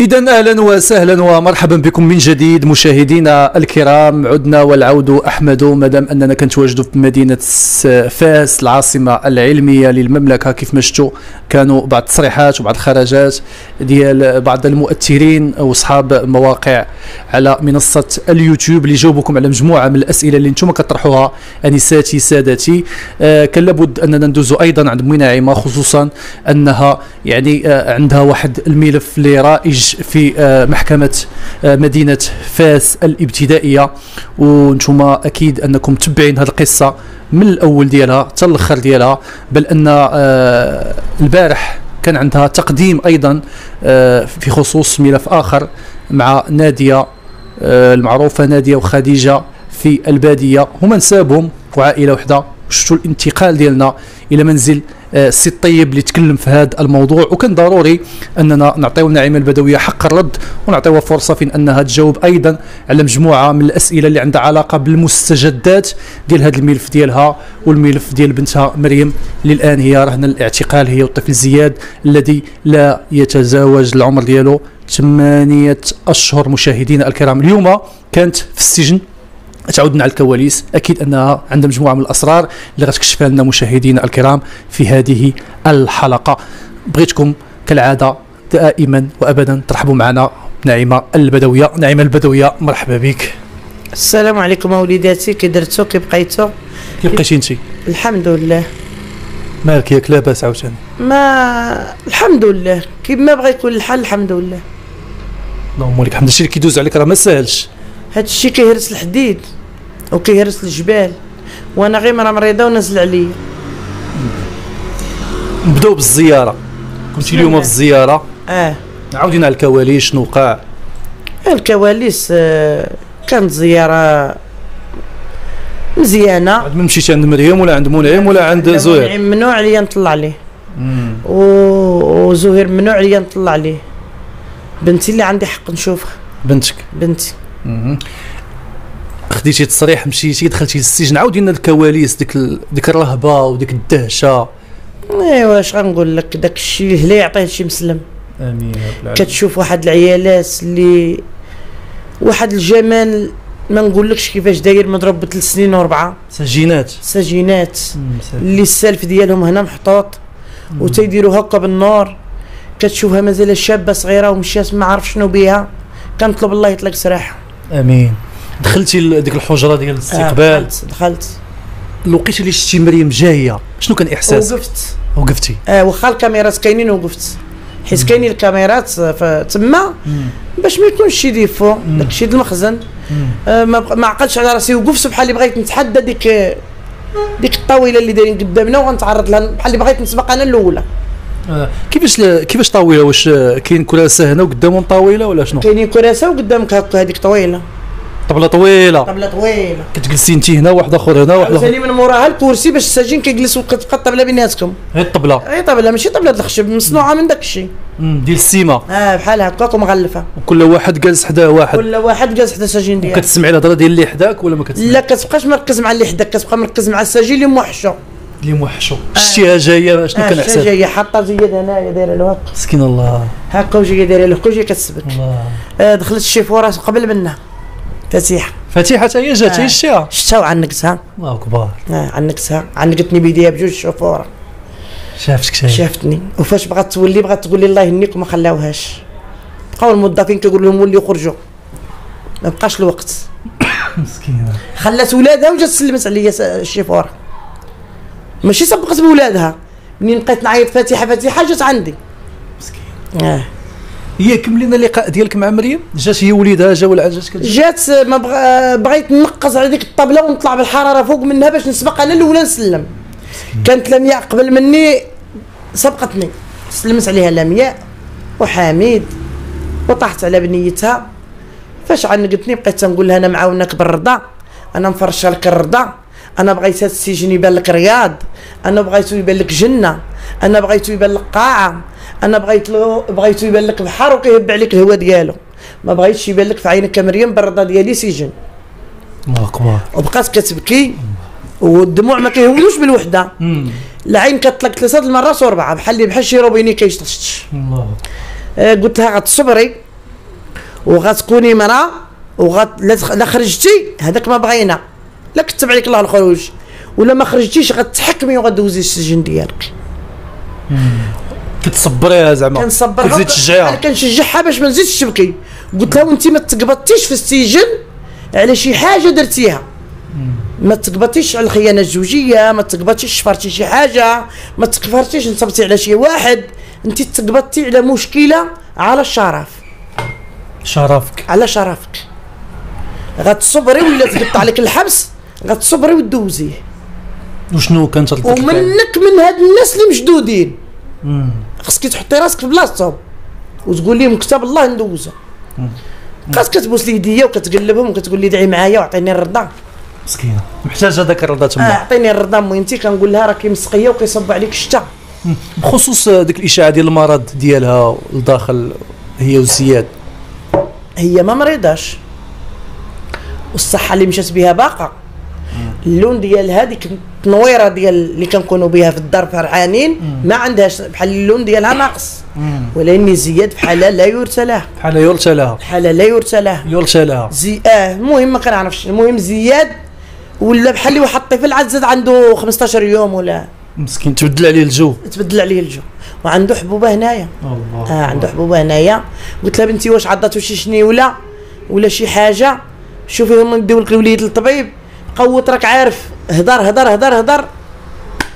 إذن أهلا وسهلا ومرحبا بكم من جديد مشاهدينا الكرام. عدنا والعود أحمد، مادام أننا كنتواجدوا في مدينة فاس العاصمة العلمية للمملكة. كيف ما شفتوا كانوا بعض التصريحات وبعض الخرجات ديال بعض المؤثرين وأصحاب مواقع على منصة اليوتيوب اللي جاوبوكم على مجموعة من الأسئلة اللي نتوما كطرحوها أنساتي سادتي. كان لابد أننا ندوزوا أيضا عند منعم، خصوصا أنها يعني عندها واحد الملف اللي رائج في محكمة مدينة فاس الابتدائية، وانتما اكيد انكم متبعين هذه القصة من الاول ديالها حتى الاخر ديالها، بل ان البارح كان عندها تقديم ايضا في خصوص ملف اخر مع نادية المعروفة نادية وخديجة في البادية، هما نسابهم وعائلة وحدة. شفتوا الانتقال ديالنا الى منزل السي الطيب اللي تكلم في هذا الموضوع، وكان ضروري اننا نعطيو نعيمة البدوية حق الرد ونعطيوها فرصه في انها تجاوب ايضا على مجموعه من الاسئله اللي عندها علاقه بالمستجدات ديال هذا الملف ديالها والملف ديال بنتها مريم اللي الان هي رهن الاعتقال، هي والطفل زياد الذي لا يتزاوج العمر ديالو 8 أشهر. مشاهدينا الكرام، اليوم كانت في السجن، تعودنا على الكواليس، اكيد انها عندها مجموعه من الاسرار اللي غتكشفها لنا مشاهدينا الكرام في هذه الحلقه. بغيتكم كالعاده دائما وابدا ترحبوا معنا نعيمه البدويه. نعيمه البدويه، مرحبا بك. السلام عليكم اوليداتي، كي درتو؟ كي بقيتو؟ كي بقيتي انت؟ الحمد لله. مالك، ياك لاباس عاوتاني؟ ما الحمد لله، كما بغى يكون الحال الحمد لله. اللهم لك الحمد. الشيء اللي كيدوز عليك راه ما ساهلش، هاد الشيء كيهرس الحديد وكيهرس الجبال، وانا غير مرا مريضه ونازل عليا. نبداو بالزياره، كنتي اليوم في الزياره. عاودينا على الكواليس، شنو وقع؟ الكواليس كانت زياره مزيانه. عاد ما مشيتش عند مريم ولا عند منعم ولا عند زهير؟ ممنوع عليا نطلع عليه، وزهير ممنوع عليا نطلع عليه. بنتي اللي عندي حق نشوفها. بنتك؟ بنتي. خديتي تصريح، مشيتي دخلتي للسجن، عاودي لنا الكواليس، ديك الرهبه وديك الدهشه. ايوا اش غنقول لك، داك الشيء هلا يعطيه شي مسلم. امين يا رب العالمين. كتشوف واحد العيالات اللي واحد الجمال ما نقولكش كيفاش داير، مضروب ب3 سنين و4. سجينات سجينات اللي السالف ديالهم هنا محطوط وتيديروا هكا بالنور. كتشوفها مازال شابه صغيره ومشات ما عرف شنو بها. كنطلب الله يطلق سراحها. امين. دخلتي لديك الحجره ديال الاستقبال؟ دخلت. الوقيته اللي شتي مريم جايه شنو كان احساسك؟ وقفت. وقفتي؟ واخا الكاميرات كاينين وقفت، حيت كاينين الكاميرات تما باش ما يكونش شي ديفو. داكشي ديال المخزن ما عقلتش على راسي، وقفت بحال اللي بغيت نتحدى ديك الطاوله اللي دايرين قدامنا وغنتعرض لها، بحال اللي بغيت نسبق انا الاولى. كيفاش طاوله؟ واش كاين كراسه هنا وقدامهم طاوله ولا شنو؟ كاينين كراسه وقدامك هكا، هذيك طويله، طبله طويله، طبله طويله، كتجلسي انت هنا واحد اخر هنا واحد اخر، من موراها الكرسي باش السجين كيجلس، وكتبقى الطبله بيناتكم. غير الطبله؟ غير طبله، ماشي طبله الخشب، مصنوعه من داك الشيء ديال السيما. بحال هكاك ومغلفه، وكل واحد جالس حدا واحد، كل واحد جالس حدا السجين ديالو. كتسمعي الهضره ديال اللي حداك ولا ما كتسمعيش؟ لا، كتبقاش مركز مع اللي حداك، كتبقى مركز مع السجين اللي موحشو شتيها جايه. شنو كان احساسك؟ جايه حاطه زياد هنايا دايره له هكا، مسكين الله، هكا وجايه دايره له، وجايه كتسبك. دخلت الشيفوره قبل منها فتيحه. فتيحه حتى هي جات، هي شتيها؟ شتها وعنقتها. الله اكبر. عنقتها، عنقتني بيديها بجوج شفوره. شافتك شي؟ شافتني. وفاش بغات تولي، بغات تقول لي الله يهنيك، وما خلاوهاش. بقاو الموظفين كيقول لهم ولي خرجوا، ما بقاش الوقت. مسكينه. خلات ولادها وجات سلمت عليا الشيفوره، ماشي سبقت بولادها. منين بقيت نعيط فتيحه فتيحه جات عندي. مسكينه. هي كملينا اللقاء ديالك مع مريم، جات هي وليدها، جا ولا جات كتجي؟ جات. ما بغيت نقص على ديك الطابله ونطلع بالحراره فوق منها باش نسبق انا الاولى نسلم. كانت لمياء قبل مني، سبقتني، سلمت عليها لمياء وحامد وطاحت على بنيتها. فاش عنقتني بقيت تنقول لها انا معاونك بالرضا، انا مفرشه لك الرضا، انا بغيتها السجن يبان لك رياض، انا بغيتو يبان لك جنه، انا بغيتو يبان لك قاعه، انا بغيتو يبان لك بحر وكيهب عليك الهوا ديالو، ما بغيتش يبان لك في عينك كمريم بالرضا ديالي سجن. الله اكبر. وبقات كتبكي والدموع ما كيهونوش بالوحده. العين كتطلق 3 المرات و4 بحال شي روبيني كيشطش. الله. قلت لها غتصبري وغتكوني مرأة لا خرجتي هذاك ما بغينا، لا كتب عليك الله الخروج، ولا ما خرجتيش غتحكمي وغدوزي السجن ديالك. كتصبريها زعما؟ كنصبرها، كتزيد تشجعيها. انا كنشجعها باش ما نزيدش تبكي. قلت لها وانت ما تقبضتيش في السجن على شي حاجه درتيها، ما تقبضتيش على الخيانه الزوجيه، ما تقبضتيش شفرتي شي حاجه، ما تقفرتيش نصبتي على شي واحد، انت تقبضتي على مشكله على الشرف. شرفك، على شرفك غتصبري، ولا تقطع عليك الحبس غتصبري ودوزيه. وشنو كانت ردتك؟ ومنك من هاد الناس اللي مشدودين، خاصك تحطي راسك في بلاصتهم وتقول لهم كتاب الله ندوزها. بقات كتبوس لي يديا وكتقلبهم وكتقول لي دعي معايا وعطيني الرضا. مسكينه محتاجه داك الرضا تما. عطيني الرضا مهمتي. كنقول لها راكي مسقيه وكيصب عليك الشتا. بخصوص ديك الاشاعه ديال المرض ديالها لداخل هي وزياد، هي ما مريضاش والصحه اللي مشات بها باقه. اللون ديالها ديك التنويره ديال اللي كنكونوا بها في الدار فرحانين ما عندهاش، بحال اللون ديالها ناقص. ولكن زياد بحال لا يرثى له، بحال يرثى له، بحال لا يرثى له، يرثى له زي المهم ما كنعرفش. المهم زياد ولا بحال اللي واحد الطفل عزز عنده 15 يوم ولا مسكين، تبدل عليه الجو، تبدل عليه الجو، وعنده حبوبه هنايا. الله عنده حبوبه هنايا. قلت لها بنتي واش عضاتو شي شنيوله ولا شي حاجه؟ شوفيهم نديو لك الوليد للطبيب. قوت راك عارف، هدر هدر هدر هدر،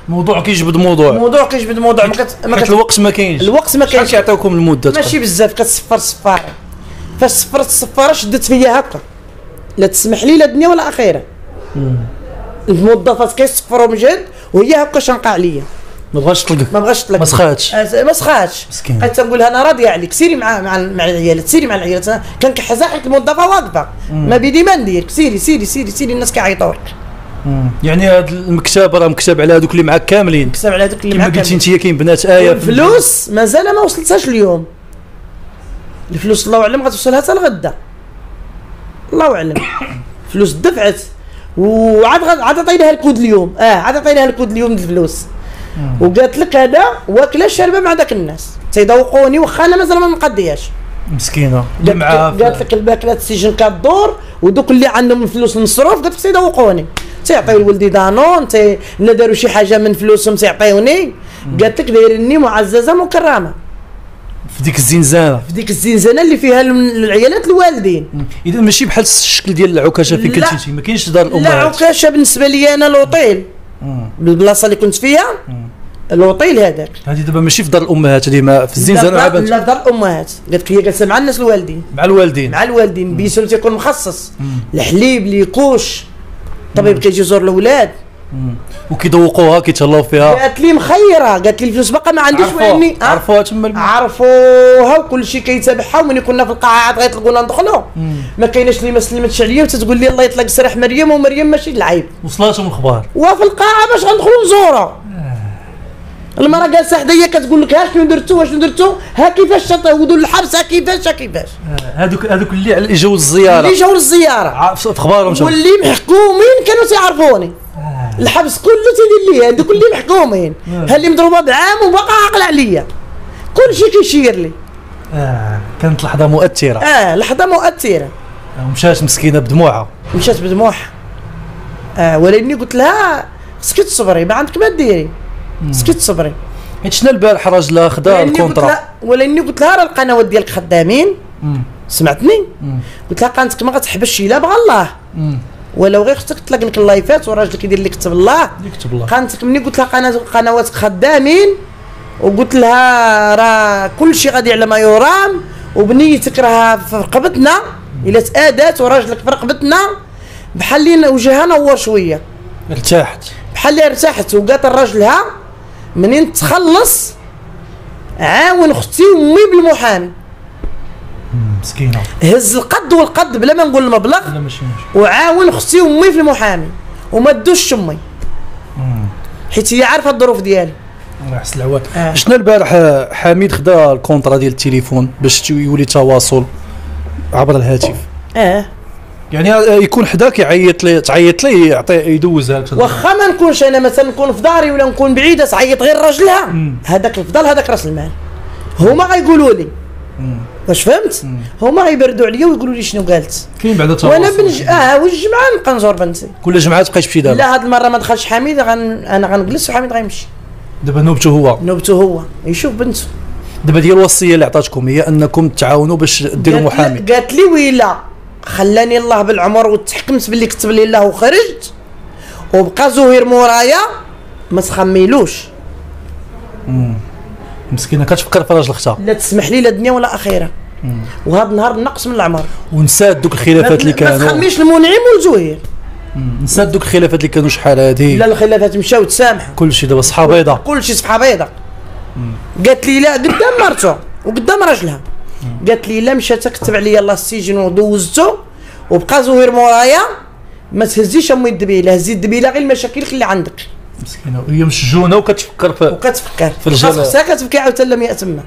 موضوع كيجبد موضوع، موضوع كيجبد موضوع. الوقت ما كاينش، الوقت ما كاينش. شحال كيعطيوكم المده؟ ماشي بزاف، كتصفر صفاره. فاش صفرت الصفاره شدت فيا هكا، لا تسمح لي لا دنيا ولا اخيره. الموظفات كيصفروا من جد وهي هكا شنقه عليا، ما بغاش تطلق، ما بغاش تطلق، ما سخاتش، ما سخاتش. بقيت نقول لها انا راضيه عليك، سيري مع العيالات، سيري مع العيالات. كان كنحزن حيت الموظفه واقفه ما بيدي ما ندير. سيري سيري سيري سيري، الناس كيعيطوا لك. يعني هذا المكتب راه مكتب على هذوك اللي معاك كاملين، مكتب على هذوك اللي معاك كاملين. كما قلتي انت كاين بنات ايه. الفلوس مازال ما وصلتهاش اليوم، الفلوس الله اعلم غتوصلها حتى الغدا، الله اعلم. فلوس دفعت وعاد عطيناها الكود اليوم، عاد عطيناها الكود اليوم الفلوس. وقالت لك انا واكله شاربه مع ذاك الناس تيذوقوني، واخا انا مازال ما منقضياش مسكينه. قالت لك الماكله السجن كدور، ودوك اللي عندهم الفلوس المصروف قالت لك تيذوقوني، تيعطيو لولدي دانون، الا داروا شي حاجه من فلوسهم تيعطيوني. قالت لك دايرني معززه مكرمه في ديك الزنزانه، في ديك الزنزانه اللي فيها العيالات الوالدين. اذا ماشي بحال الشكل ديال العكاشه فين كنتي، ما كاينش دار الامهات. لا عكاشه بالنسبه لي انا الاوطيل، بالبلاصه اللي كنت فيها الاوطيل هذاك. هذه دابا ماشي في دار الامهات، هذه في الزنزانه مع بنت. لا دار الامهات، قالت لك هي جالسه مع الناس الوالدين، مع الوالدين، مع الوالدين. بيسول تيكون مخصص الحليب لي كوش، الطبيب كيجي يزور الاولاد وكيذوقوها كيتهلاو فيها. قالت لي مخيره، قالت لي الفلوس باقا ما عنديش، واني عرفوها تما، عرفوها وكل شيء كيتابعها. وملي كنا في القاعات غيطلقونا ندخلوا، ما كايناش اللي ما سلمتش عليا وتتقول لي الله يطلق سراح مريم، ومريم ماشي العيب. وصلاتهم الخبار وفي القاعه باش غندخلوا نزورها. المراه جالسه حدايا كتقول لك ها شنو درتو، شنو درتو، ها كيفاش تهودوا للحبس، ها كيفاش، ها كيفاش. هذوك اللي جاوا للزياره، اللي جاوا للزياره في اخبارهم، واللي محكومين كانوا تيعرفوني. الحبس كله تيدير لي هذوك اللي محكومين، ها اللي مضروبه بعام وباقا عاقله عليا، كلشي كيشير لي. كانت لحظه مؤثره. لحظه مؤثره. ومشات مسكينه بدموعها، مشات بدموعها. ولكني قلت لها سكت صبري، ما عندك ما ديري، سكت صبري. حيت شنو البارح راجلها خدا الكونطرا، ولاني قلت لها راه القنوات ديالك خدامين، سمعتني؟ قلت لها قناتك ما غتحبسش الا بغى الله، ولو غير اختك طلق لك اللايفات وراجلك يدير اللي كتب الله، يكتب الله. قناتك مني قلت لها قنواتك خدامين، وقلت لها راه كلشي غادي على ما يرام، وبنيتك راه في رقبتنا، الا تادات وراجلك في رقبتنا بحال اللي وجهها نور شويه، ارتاحت بحال اللي ارتاحت. وقالت لراجلها منين تخلص عاون اختي وامي بالمحامي. مسكينه هز القد والقد بلا ما نقول المبلغ، وعاون اختي وامي في المحامي وما تدوش امي، حيت هي عارفه الظروف ديالي. الله يحسن العواد. شنو البارح حميد خدا الكونترا ديال التليفون باش يولي تواصل عبر الهاتف. يعني يكون حداك يعيط لي، تعيط لي يعطي يدوزها. واخا ما نكونش انا مثلا، نكون في داري ولا نكون بعيده، تعيط غير راجلها، هذاك الفضل هذاك راس المال، هما غايقولوا لي واش فهمت؟ هما غيبردوا عليا ويقولوا لي شنو قالت. كاين بعدا تواصل وانا بنج والجمعه نبقى نزور بنتي. كل جمعه تبقى تمشي دابا؟ لا هاد المره ما دخلش حميد انا غنجلس وحميد غيمشي. دابا نوبته هو. نوبته هو يشوف بنته. دابا ديال الوصيه اللي عطاتكم هي انكم تعاونوا باش ديروا محامي. قالت لي ويلا خلاني الله بالعمر وتحكمت باللي كتب لي الله وخرجت وبقى زهير مورايا ما تخميلوش. مسكينه كتفكر في راجل اختها. لا تسمح لي لا دنيا ولا اخيره. وهذا النهار نقص من العمر. ونسات دوك الخلافات اللي كانوا. ما تخميش المنعم والزهير. نسات دوك الخلافات اللي كانوا شحال هذه. لا الخلافات مشاو تسامحوا. كلشي دابا صفحه بيضاء. كلشي صفحه بيضاء. قالت لي لا قدام مرته وقدام راجلها. قالت لي لا مشات كتب عليا الله السجن ودوزته وبقى زهير مورايا ما تهزيش امي الدبيله، هزي الدبيله غير المشاكل اللي عندك. مسكينه هي مسجونه وكتفكر في الجنة خاصها كتبكي عاوتاني لمياء تما.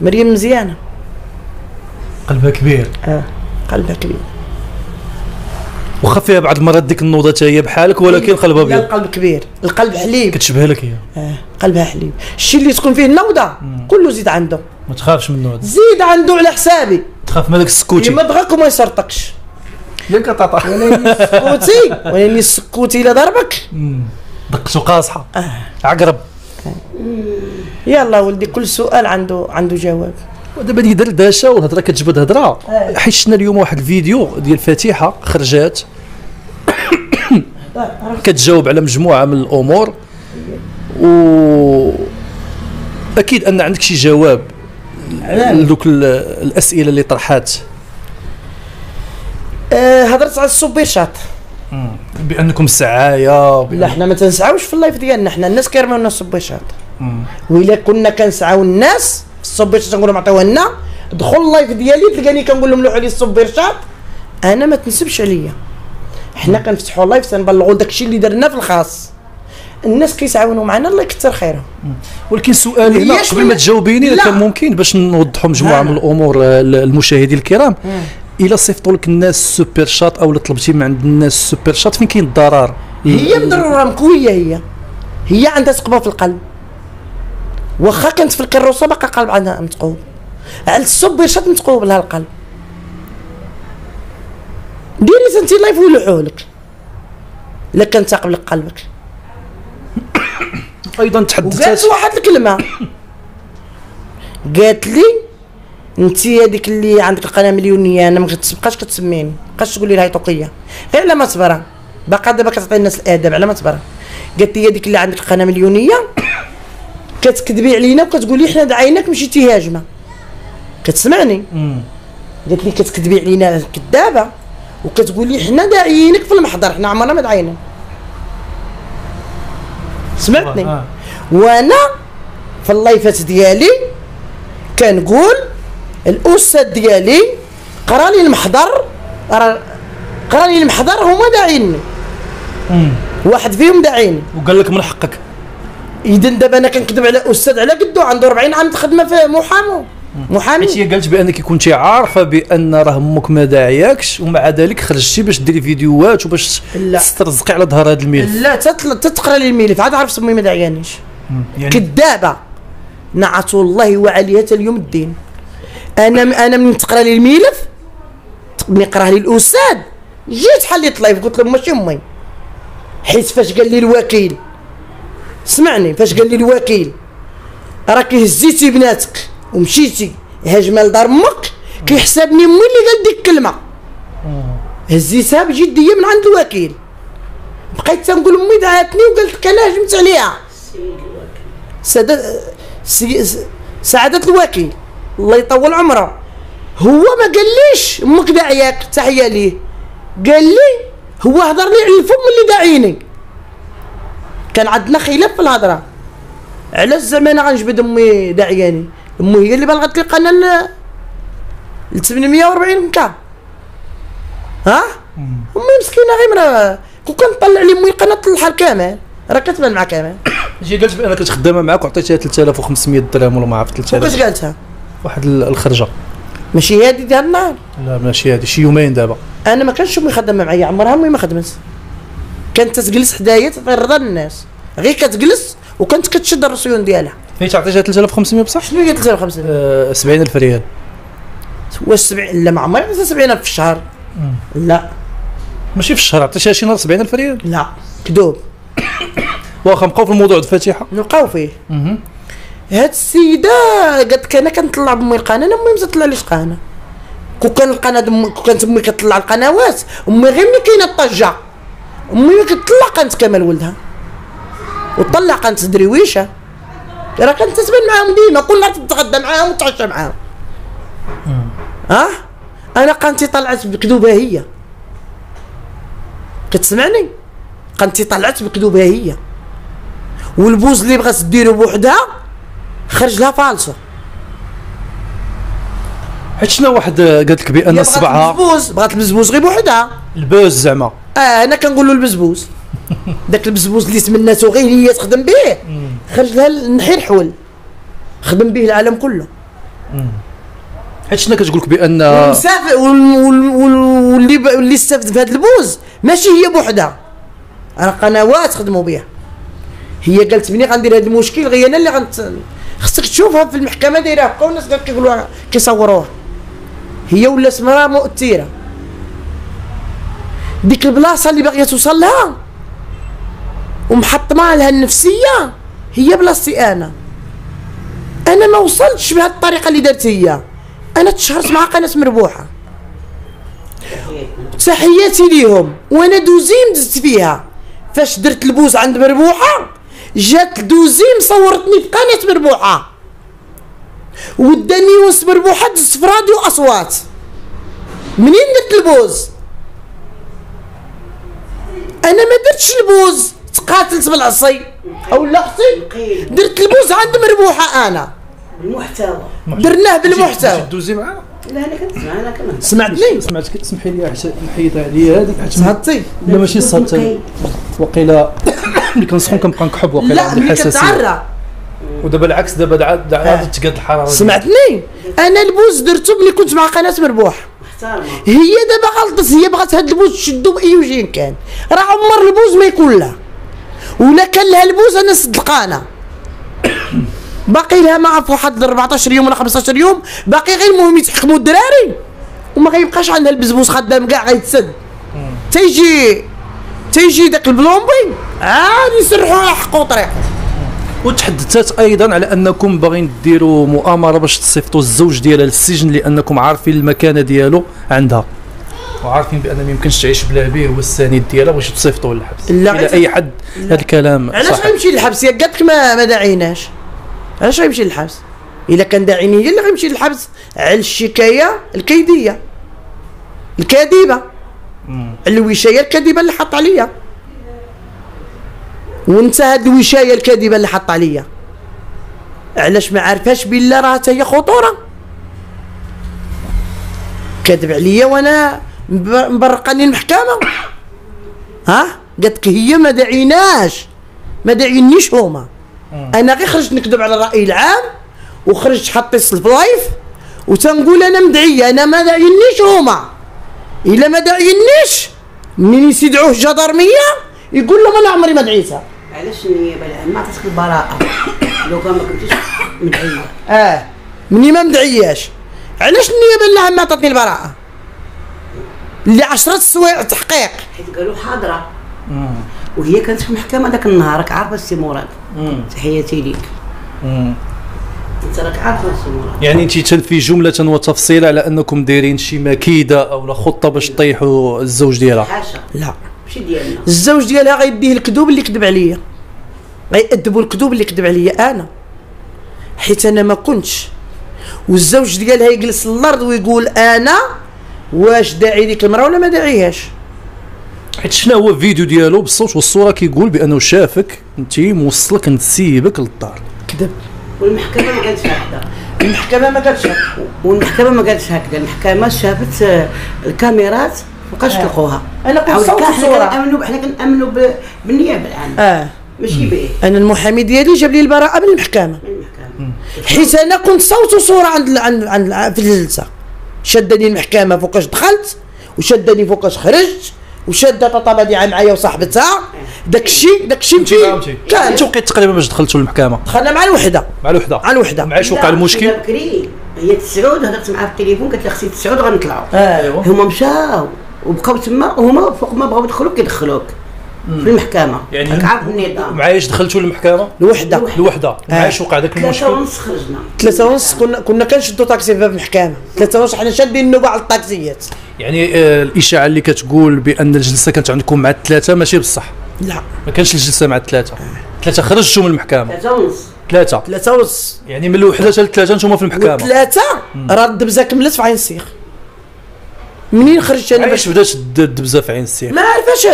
مريم مزيانه قلبها كبير. قلبها كبير واخا فيها بعض المرات ديك النوضه حتى هي بحالك ولكن قلبها بيض. القلب كبير، القلب حليب كتشبه لك هي. قلبها حليب. الشيء اللي تكون فيه النوضه كله زيد عنده. ما تخافش منه، زيد عنده على حسابي. تخاف من هذاك السكوتي اللي ما بغاك وما يسرطكش. ياك طاطا ولاني سكوتي الى ضربك دقته قاصحه. عقرب. يلا ولدي كل سؤال عنده جواب. ودابا ديال الدهشه والهضره كتجبد هضره. حيت شفنا اليوم واحد الفيديو ديال فتيحه خرجات كتجاوب على مجموعه من الامور و اكيد ان عندك شي جواب لذوك الاسئله اللي طرحات. هضرت على السوبر شاط بانكم السعايه. لا حنا ما تنسعاوش في اللايف ديالنا، حنا الناس كيرميو لنا السوبر شاط. وإلا كنا كنسعاو الناس السوبر شاط نقول لهم عطيوه لنا، دخل اللايف ديالي تلقاني كنقول لهم لوحوا لي السوبر شاط. انا ما تنسبش عليا، حنا كنفتحوا اللايف تنبلغوا داكشي اللي درنا في الخاص، الناس كيسعاونوا معنا الله يكثر خيرهم. ولكن سؤالي هنا قبل ما تجاوبيني كان ممكن باش نوضحوا مجموعه من الامور للمشاهدين الكرام. إلا صيفطوا لك الناس السوبر شات أو طلبتي من عند الناس السوبر شات فين كاين الضرر؟ هي مضروره مكويه، هي عندها ثقبه في القلب، واخا كانت في الكروسه باقا قلب عندها متقوب. على السوبر شات متقوب لها القلب. ديري انت لايف ويلوحوه لك إلا كان ثاقب لك قلبك. أيضا تحدثت وقالت واحد الكلمه، قالت لي انت هذيك اللي عندك القناه مليونيه انا ما تبقاش كتسميني، ما تبقاش تقولي لها هيطوقيه غير على ما تبرى، باقا دابا كتعطي الناس الادب على ما تبرى. قالت لي هذيك اللي عندك القناه مليونيه كتكذبي علينا وكتقولي حنا دعيناك مشيتي هاجمه. كتسمعني؟ قالت لي كتكذبي علينا كذابه وكتقولي حنا داعيينك في المحضر، حنا عمرنا ما دعينا. سمعتني؟ وانا في اللايفات ديالي كنقول الاستاذ ديالي قراني المحضر، قراني المحضر هما داعيني، واحد فيهم داعيني وقال لك من حقك. اذا دابا انا كنكذب على استاذ على قدو عنده 40 عام خدمه في محامي. حيت هي قالت بانك كنتي عارفه بان راه امك ما داعياكش ومع ذلك خرجتي باش ديري فيديوهات وباش تسترزقي على ظهر هذا الملف. لا تتقرا لي الملف عاد عرفت امي ما داعيانيش. يعني كذابه نعت الله وعليها حتى اليوم الدين. انا من تقرا لي الملف من يقراه لي الاستاذ جيت حليت لايف قلت له ماشي امي. حيت فاش قال لي الوكيل، سمعني، فاش قال لي الوكيل راكي هزيتي بناتك ومشيتي هاجمه لدار امك، كيحسبني امي اللي قال ديك الكلمه. هزيتها بجديه من عند الوكيل، بقيت تنقول امي دعاتني وقالت لك انا هجمت عليها. سعاده الوكيل الله يطول عمره هو ما قاليش امك داعياك، تحيه ليه. قال لي هو هضر لي على الفم اللي داعيني. كان عندنا خلاف في الهضره على الزمان غنجبد امي داعياني. امي هي اللي بلغت لي القناه ل 840 كا. ها امي مسكينه غير كون كنطلع لي امي القناه طلعها كامل راه كتبان مع كامل. جي قالت بانك كنت خدامه معاك وعطيتها 3500 درهم ولا ما عرفت 3000. وكاش قالتها؟ واحد الخرجه ماشي هادي ديال النهار. لا ماشي هادي، شي يومين دابا. انا ما كانش امي خدامه معايا، عمرها امي ما خدمت. كانت تجلس حدايا تعطي الرضا للناس، غير كتجلس وكانت كتشد الرسيون ديالها. فين تعطيتها 3500 بصح؟ شنو هي 3500؟ 70000 ريال. واش لا ما عمري درت 70000 في الشهر. لا ماشي في الشهر، عطيتها شي نهار 70000 ريال. لا كذوب. واخا نبقاو في الموضوع د فتيحة نبقاو فيه. هاد السيدة قالت لك انا كنطلع بمي القناة، انا امي ما تطلعليش قناة. كون كان القناة كانت امي كتطلع القنوات، امي غير ملي كاينة الطجة امي كتطلع قناة كمال ولدها وطلع قناة درويشة، راه كانت تتبان معاهم ديما، كل نهار تتغدى معاهم وتعشى معاهم. انا قنتي طلعت بكذوبة هي، كتسمعني؟ قنتي طلعت بكذوبة هي، والبوز اللي بغات ديرو بوحدها خرج لها فالصو. حيت شنو واحد قالت لك بان صبعها بغات البزبوز غير بوحدها، البوز زعما. انا كنقول له البزبوز داك البزبوز اللي تمناتو غير هي تخدم به، خرج لها النحي الحول خدم به العالم كله. حيت شنو كتقول لك بان واللي استفد بهذا البوز ماشي هي بوحدها، راه قنوات خدموا بها. هي قالت مني غندير هذا المشكل غير انا اللي خصك تشوفها في المحكمه دايره هكا والناس كيقولوا كيصوروها. هي ولات مرا مؤثره، ديك البلاصه اللي باغيه توصل لها ومحطمه لها النفسيه هي بلاصتي. انا ما وصلتش بهذه الطريقه اللي دارت هي. انا تشهرت مع قناه مربوحه، تحياتي ليهم، وانا دوزيم دزت فيها. فاش درت البوز عند مربوحه جات دوزيم صورتني في قناه مربوحه وداني وسط مربوحه، دزت في راديو اصوات. منين درت البوز؟ انا ما درتش البوز تقاتلت بالعصي او لا اختي، درت البوز عند مربوحه. انا المحتوى درناه بالمحتوى. دوزي معانا؟ لا انا كنسمع، انا كمان سمعتني سمعتك. تسمحي لي حتى نحيد عليا هذيك حيت صهدتي. لا ماشي صهدتي، وقيله ملي كنسخن كنبقى نكحب، وقيله عندي الحساسيه. لا ملي كتعرى، ودابا العكس، دابا عاد تقاد الحراره. سمعتني؟ انا البوز درته ملي كنت مع قناه مربوح. هي دابا غلطت، هي بغات هاد البوز تشدو باي وجه كان، راه عمر البوز ما يكون لها، ولا كان لها البوز انا صدقانه. باقي لها ما عرف واحد 14 يوم ولا 15 يوم باقي، غير المهم يتحكموا الدراري وما غيبقاش عندها البزبوز خدام كاع، غيتسد. تيجي داك البلومبي عاد يسرحوا على حقه وطريقه. وتحدثت ايضا على انكم باغيين ديروا مؤامره باش تصيفطوا الزوج ديالها للسجن، لانكم عارفين المكانه ديالو عندها وعارفين بان ما يمكنش تعيش بلا به، هو السند ديالها، باش تصيفطوه للحبس. لا اي حد هذا الكلام صحيح. علاش غيمشي للحبس؟ ياك قالت لك ما داعيناش، علاش غيمشي للحبس؟ الا كان داعيني هي اللي غيمشي للحبس على الشكايه الكيديه الكاذبه، على الوشايه الكاذبه اللي حط عليا. وانت هاد الوشايه الكاذبه اللي حط عليا علاش ما عارفهاش بالله راه حتى هي خطوره؟ كاذب عليا وانا مبرقاني المحكمه. قالت لك هي ما داعيناش، ما داعينيش هما. انا غير خرجت نكذب على الراي العام، وخرجت حطيت سلف لايف وتنقول انا مدعيه، انا ما داعينيش هما. الا ما داعينيش منين يسيدعوه الجدرميه يقول لهم انا عمري ما دعيتها. علاش النيابه العامه عطاتك البراءه؟ لو كان ما كنتيش مدعيه. مني ما مدعياش، علاش النيابه العامه عطاتني البراءه؟ اللي 10 سوايع تحقيق، حيت قالوا حاضره وهي كانت في المحكمه ذاك النهار. راك عارفه السي مراد، تحياتي ليك. انت راك عارفه السي مراد، يعني انت تلفي جمله وتفصيلا على انكم دايرين شي مكيده او خطه باش تطيحوا الزوج ديالها. حاشا، لا ماشي ديالنا. الزوج ديالها غيديه الكذوب اللي كذب عليا، غيأدبوا الكذوب اللي كذب عليا انا، حيت انا ما كنتش. والزوج ديالها يجلس الارض ويقول انا واش داعي ديك المراه ولا ما داعيهاش؟ حيت شنا هو الفيديو ديالو بالصوت والصوره كيقول بانه شافك انت موصلك نسيبك للدار. كذب. والمحكمه ما قالتش هكذا، المحكمه ما قالتش هكذا، والمحكمه ما قالتش هكذا. المحكمه شافت الكاميرات مابقاش تلقوها. انا كنصور الصوره. حنا كنامنوا بالنيابه العامه. ماشي بايه. انا المحامي ديالي جاب لي البراءه من المحكمه. حيت انا كنت صوت وصوره عند في الجلسه. شدني المحكمه فوقاش دخلت، وشدني فوقاش خرجت، وشاده طباديعه معايا وصاحبتها. داكشي كان توقيت تقريبا باش دخلتوا المحكمه. دخلنا مع الوحده. مع الوحده. مع الوحده. معاش وقع المشكل. هي سعود هضرت معاها في التليفون قالت لها خصيت سعود غنطلعوا. ايوا هما مشاو وبقاو تما وهما فوق ما بغاو يدخلوك كيدخلوك في المحكمه. يعني راك عارف النظام. معايش دخلتوا للمحكمه؟ الوحده. الوحده معايش وقع ذاك المشكل؟ 3:30 خرجنا. 3:30 كنا كنشدوا طاكسي في الحكامه. 3:30 حنا شادين النوبه على الطاكسيات. يعني الاشاعه اللي كتقول بان الجلسه كانت عندكم مع الثلاثه ماشي بصح. لا ما كانش الجلسه مع الثلاثه. ثلاثه خرجتوا من المحكمه. 3:30. 3:30 يعني من الوحده حتى للثلاثه نتوما في المحكمه. ثلاثه راه الدبزه كملت في عين السيخ. منين خرجت انا باش بدات الدبزه في عين السيخ؟ ما عرفاش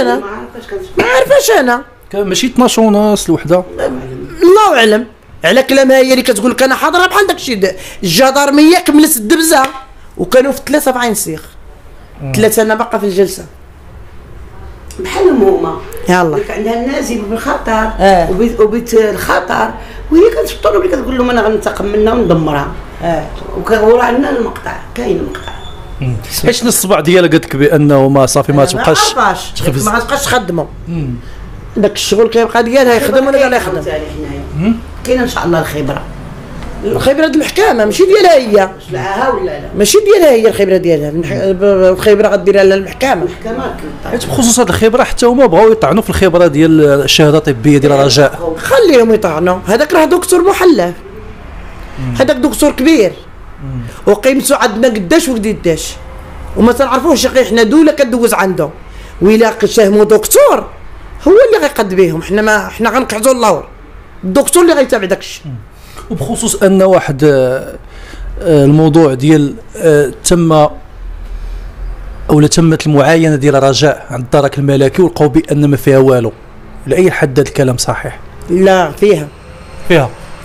انا. ماشي 12 ونص الوحده. الله اعلم. على كلامها هي اللي كتقول لك انا حاضره بحال داك الشيء. الجدارميه كملت الدبزه وكانوا في ثلاثه في عين السيخ. ثلاثه انا باقا في الجلسه. بحالهم هما. يلاه. عندها النازل بالخطر وبيت الخطر وهي كتفطر ملي كتقول لهم انا غننتقم منها وندمرها. وكنورا عندنا المقطع، كاين المقطع. حيت شنو الصبع ديالها قالت لك بانه ما صافي ما تبقاش ما تبقاش تخدمها. داك الشغل كيبقى ديالها يخدم ولا لا يخدم. كاينه ان شاء الله الخبره. الخبره ديال الحكامه ماشي ديالها هي. سلعاها ولا لا؟ ماشي ديالها هي الخبره ديالها، الخبره غديرها لها المحكمه. المحكمه حيت بخصوص هذه الخبره حتى هما بغاو يطعنوا في الخبره ديال الشهاده الطبيه ديال رجاء. خليهم يطعنوا، هذاك راه دكتور محلف. هذاك دكتور كبير. وقيمته عندنا قداش وقداش وما تنعرفوش يا حنا دوله كدوز عنده. ويلا شاهموا دكتور هو اللي غيقد بهم، حنا ما حنا غنقعدوا اللور، الدكتور اللي غيتابع داك الشيء. وبخصوص ان واحد الموضوع ديال تم اولا تمت المعاينه ديال رجاء عند الدرك الملكي ولقاو بان ما فيها والو، لاي حد هذا الكلام صحيح؟ لا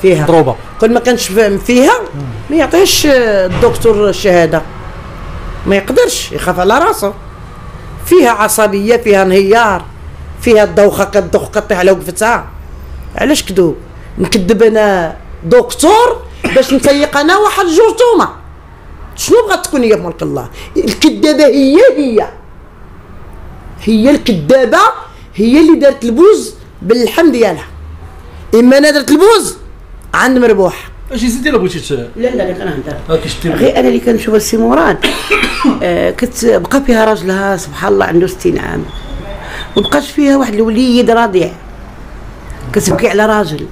فيها ضروبه. كل ما كانش فيها ما يعطيش الدكتور الشهاده، ما يقدرش، يخاف على راسه. فيها عصبيه، فيها انهيار، فيها الدوخه كتدوخ كطيح على وقفتها. علاش كذوب نكذب انا دكتور باش نفيق انا واحد جرثومه؟ شنو بغات تكون هي بملك الله؟ الكذابه هي الكذابه، هي اللي دارت البوز باللحم ديالها. اما انا درت البوز عند مربوحه. اش زيدي الا بغيتي لا كنهضر غير انا اللي كنشوف السي مراد كتبقى فيها راجلها سبحان الله عنده 60 عام ومبقاش فيها واحد الوليد رضيع. كتبكي على راجل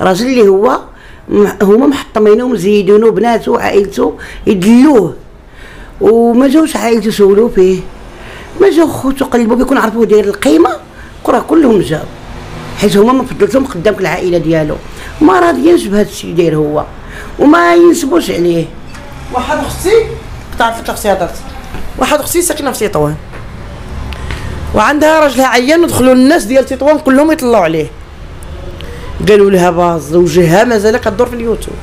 اللي هما محطمينه ومزيدينه بناته وعائلته يدلوه، وما جاوش عائلته سولو فيه، ما جاو خوتو قلبوا بيه، كون عرفوه داير القيمه راه كلهم جاو حيت هما ما فضلتهم قدام العائله ديالو. ما راضيينش بهذا الشيء داير هو وما ينسبوش عليه. واحد اختي قطعت لك اختي هضرت، واحد اختي ساكنه في تطوان وعندها راجلها عيان ودخلوا الناس ديال تطوان كلهم يطلعوا عليه، قالوا لها باز وجهها مازال كدور في اليوتيوب.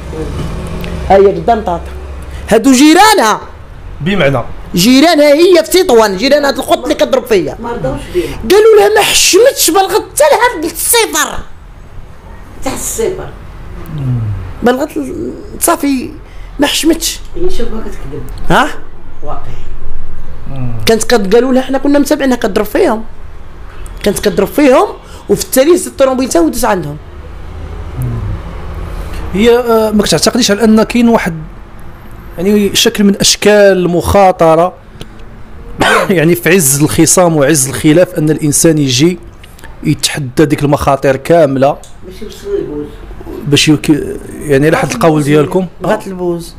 ها هي قدام طاطا، هادو جيرانها، بمعنى جيرانها هي في تطوان، جيران هاد الخط اللي كضرب فيا. ما رضاوش بيها، قالوا لها ما حشمتش بلغت حتى لها الصفر تحت الصفر، بلغت صافي ما حشمتش. هي شوفها كتكذب. ها واقعي كانت قالوا لها حنا كنا متابعينها كضرب فيهم، كانت كضرب فيهم وفي التالي سد الطوموبيلتها ودوز عندهم. هي ما كتعتقديش على ان كاين واحد يعني شكل من اشكال المخاطره يعني في عز الخصام وعز الخلاف ان الانسان يجي يتحدى ديك المخاطر كامله باش يوصل للبوز، باش يعني على حد القول ديالكم بغات البوز.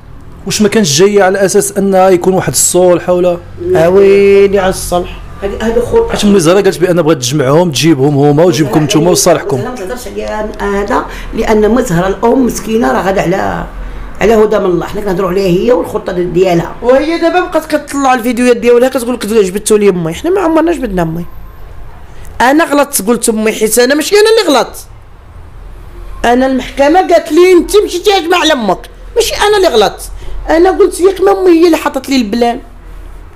واش ما كانش جايه على اساس انها يكون واحد الصلح ولا اويلي على الصلح؟ هادو خطط. حيت مزهرة قالت بان بغات تجمعهم تجيبهم هما وتجيبكم نتوما وتصالحكم. ما تهضرش عليها هذا لان مزهرة الام مسكينه راه غادا على هدى من الله، حنا كنهضروا عليها هي والخطه ديالها. وهي دابا بقات كتطلع الفيديوهات ديالها كتقول لك جبدتو لي امي، حنا ما عمرنا جبدنا امي. انا غلطت قلت امي حيت انا ماشي انا اللي غلطت. انا المحكمه قالت لي انت مشيتي تجمع على امك، ماشي انا اللي غلطت. انا قلت ياك ما امي هي اللي حطت لي البلان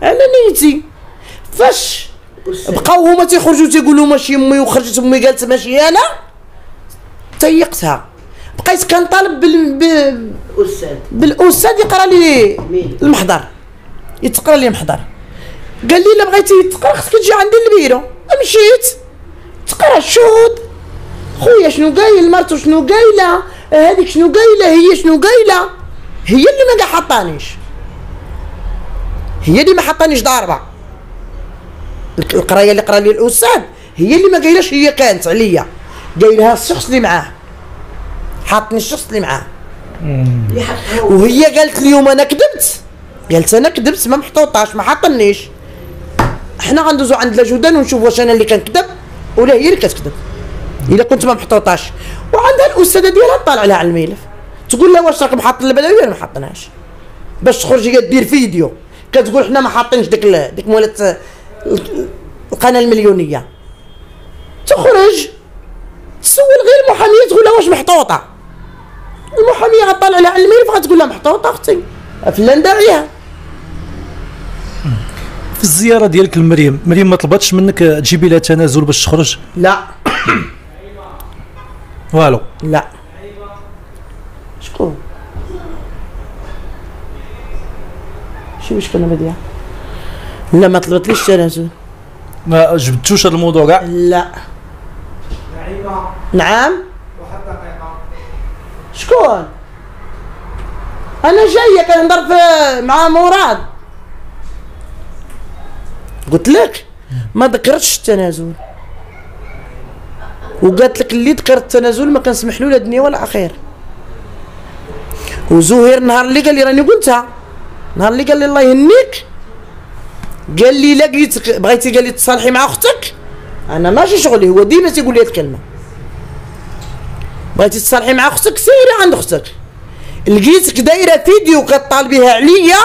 على نيتي. فاش بقاو هما تيخرجوا تيقولوا ماشي امي وخرجت امي قالت ماشي انا، تيقتها. بقيت كنطالب بالاستاذ يقرا لي المحضر، يتقرا لي المحضر. قال لي الا بغيتي تقرا خصك تجي عندي للبيرو. مشيت تقرا الشهود، خويا شنو قايل، مرتو شنو قايله، هذيك شنو قايله، هي شنو قايله. هي اللي ما حطانيش، هي اللي ما حطانيش دار أربعة. القرايه اللي قرا لي الاستاذ هي اللي ما قايلاش هي كانت عليا، قايلها الشخص اللي معاه، حاطني الشخص اللي معاه. وهي قالت اليوم انا كذبت، قالت انا كذبت ما محطوطاش ما حطنيش. حنا غندوزو عند لاجودان ونشوف واش انا اللي كنكذب ولا هي اللي كتكذب. الا كنت ما محطوطاش وعندها الاستاذه ديالها طالع لها على الملف تقول لها واش راك محط البدويه ولا ما حطناهاش، باش تخرج هي دير فيديو كتقول حنا ما حاطينش ديك مولات القناه المليونيه. تخرج تسول غير المحاميه تقول لها واش محطوطه، المحاميه غطالع لها على الملف غتقول لها محطوطه اختي فلان داعيها. في الزياره ديالك لمريم، مريم ما طلبتش منك تجيبي لها تنازل باش تخرج؟ لا والو لا. شكون شي واش كنا بديها؟ لا ما طلبتليش التنازل، ما جبتوش هذا الموضوع كاع. لا نعيمة. نعم واحد دقيقة. شكون؟ أنا جاية كنهضر مع مراد، قلت لك ما ذكرتش التنازل، وقالت لك اللي ذكر التنازل ما كنسمح له لا دنيا ولا آخر. وزهير نهار اللي قال لي راني قلتها، نهار اللي قال لي الله يهنيك قال لي لا قلت بغيتي قال لي تصالحي مع اختك، انا ماشي شغلي، هو ديما تيقول لي هاد الكلمه بغيتي تصالحي مع اختك سيري عند اختك. لقيتك دايره فيديو كطالبيها عليا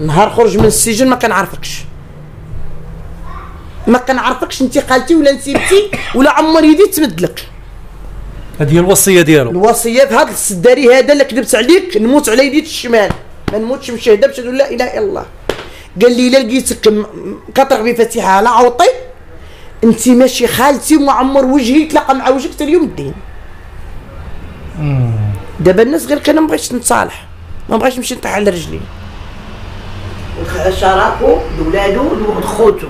نهار خرج من السجن، ما كنعرفكش ما كنعرفكش انتقالتي ولا نسيبتي ولا عمر يدي تمدلك. هذه هي الوصيه ديالو، الوصيه في هذا السداري هذا اللي كذبت عليك نموت على يديك الشمال ما نموتش مشهده بشهاده لا اله الا الله. قال لي الا لقيتك كترغبي فتيحه على عوطي انت ماشي خالتي وما عمر وجهي تلاقى مع وجهك حتى اليوم الدين. دابا الناس غير كان ما بغيتش نتصالح، ما بغيتش نمشي نطيح على رجلي. شراكو ولادو خوتو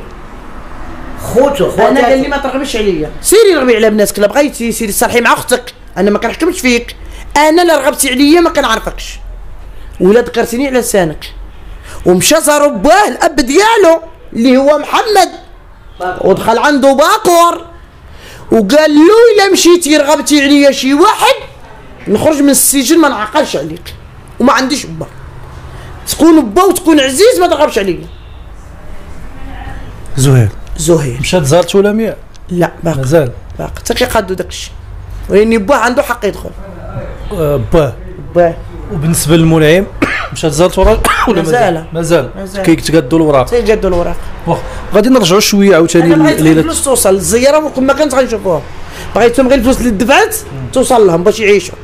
خوتو انا قال لي ما ترغبيش عليا، سيري رغبي على بناتك لا بغيتي سيري تصالحي مع اختك، انا ما كنحكمش فيك، انا لا رغبتي عليا ما كنعرفكش ولا ذكرتيني على لسانك. ومشى زار باه الاب ديالو اللي هو محمد ودخل عنده باكور وقال له الا مشيتي رغبتي عليا شي واحد نخرج من السجن ما نعقلش عليك وما عنديش با، تكون با وتكون عزيز ما ترغبش عليا. زهير مشات زارتو لمياء؟ لا باقي مازال باقي حتى كيقادو داكشي، ولكن باه عنده حق يدخل. باه وبالنسبه للمنعم مشات زارت وراك ولا مازال كيتقادوا الوراق؟ تيقادوا الوراق. غادي نرجعوا شويه عاوتاني ليله الفلوس توصل الزياره وكما كانت غنشوفوها، بغيتهم غير الفلوس اللي دفعت توصل لهم باش يعيشوا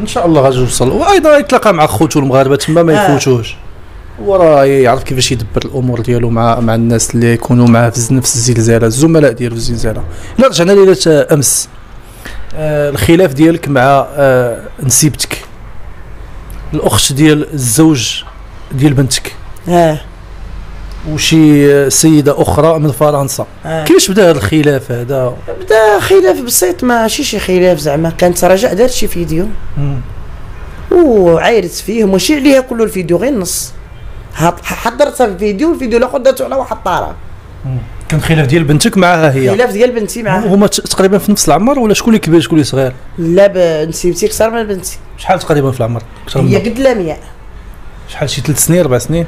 ان شاء الله غتوصل. وايضا يتلاقى مع خوتو المغاربه تما ما يفوتوش، وراه يعرف كيفاش يدبر الامور ديالو مع الناس اللي يكونوا معاه في نفس الزلزاله، الزملاء ديالو في الزلزاله. الا رجعنا ليله امس، الخلاف ديالك مع نسيبتك الاخت ديال الزوج ديال بنتك وشي سيده اخرى من فرنسا، كيفاش بدا هذا الخلاف هذا؟ بدا خلاف بسيط ماشي شي خلاف زعما، كانت رجاء دارت شي فيديو وعايرت فيه ماشي عليها كله الفيديو غير نص، حضرتها في فيديو والفيديو الاخر دارته على واحد الطرف. كان خلاف ديال بنتك معها هي؟ خلاف ديال بنتي معها، هما تقريبا في نفس العمر ولا شكون اللي كبير شكون اللي صغير؟ لا نسيبتي اكثر من بنتي. شحال تقريبا في العمر؟ هي قد لمياء شحال شي 3 سنين 4 سنين؟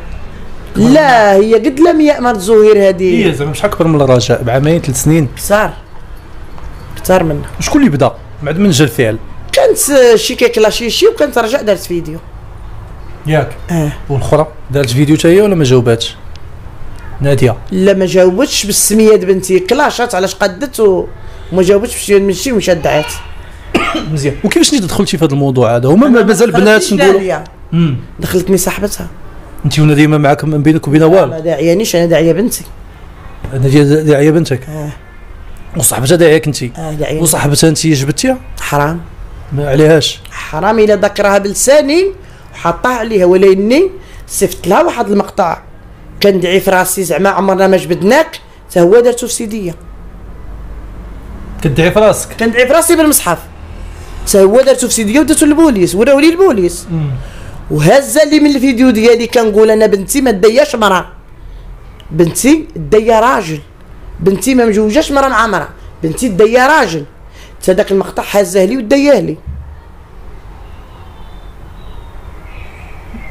لا هي قد لمياء مرت زهير هذه، هي زعما شحال كبر من الرجاء؟ بعامين 3 سنين؟ كثار منها. شكون اللي بدا؟ بعد من جا الفعل؟ كانت شي كيكلاشي شي وكانت رجاء دارت فيديو ياك؟ والاخرى دارت فيديو حتى هي ولا ما جاوباتش؟ نادية لا ما جاوبتش بالسميه بنتي، كلاشات علاش قدت وما جاوبتش من شي ومشات دعات. مزيان. وكيفاش انت دخلتي في هذا الموضوع هذا؟ هما مازال بنات نقولوا دخلتني صاحبتها. انت ولا ديما معاك من بينك وبينها والو؟ ما داعيانيش انا، داعيه بنتي. انا داعيه بنتك؟ وصاحبتها داعياك انت؟ داعيه. وصاحبتها انت جبتيها؟ حرام ما عليهاش، حرام الا ذكرها بلساني وحطها عليها، ولكني صيفط لها واحد المقطع كندعي في راسي زعما عمرنا ما جبدناك حتى هو دارتو في سيديه. كتدعي في راسك؟ كندعي في راسي بالمصحف هو درتو في فيديو درتو للبوليس وراو لي البوليس وهزا لي من الفيديو ديالي كنقول انا بنتي ما داياش مرا، بنتي دايا راجل، بنتي ما مجوجاش مرا مع مرا، بنتي دايا راجل. تا داك المقطع هزاه لي وداياه لي.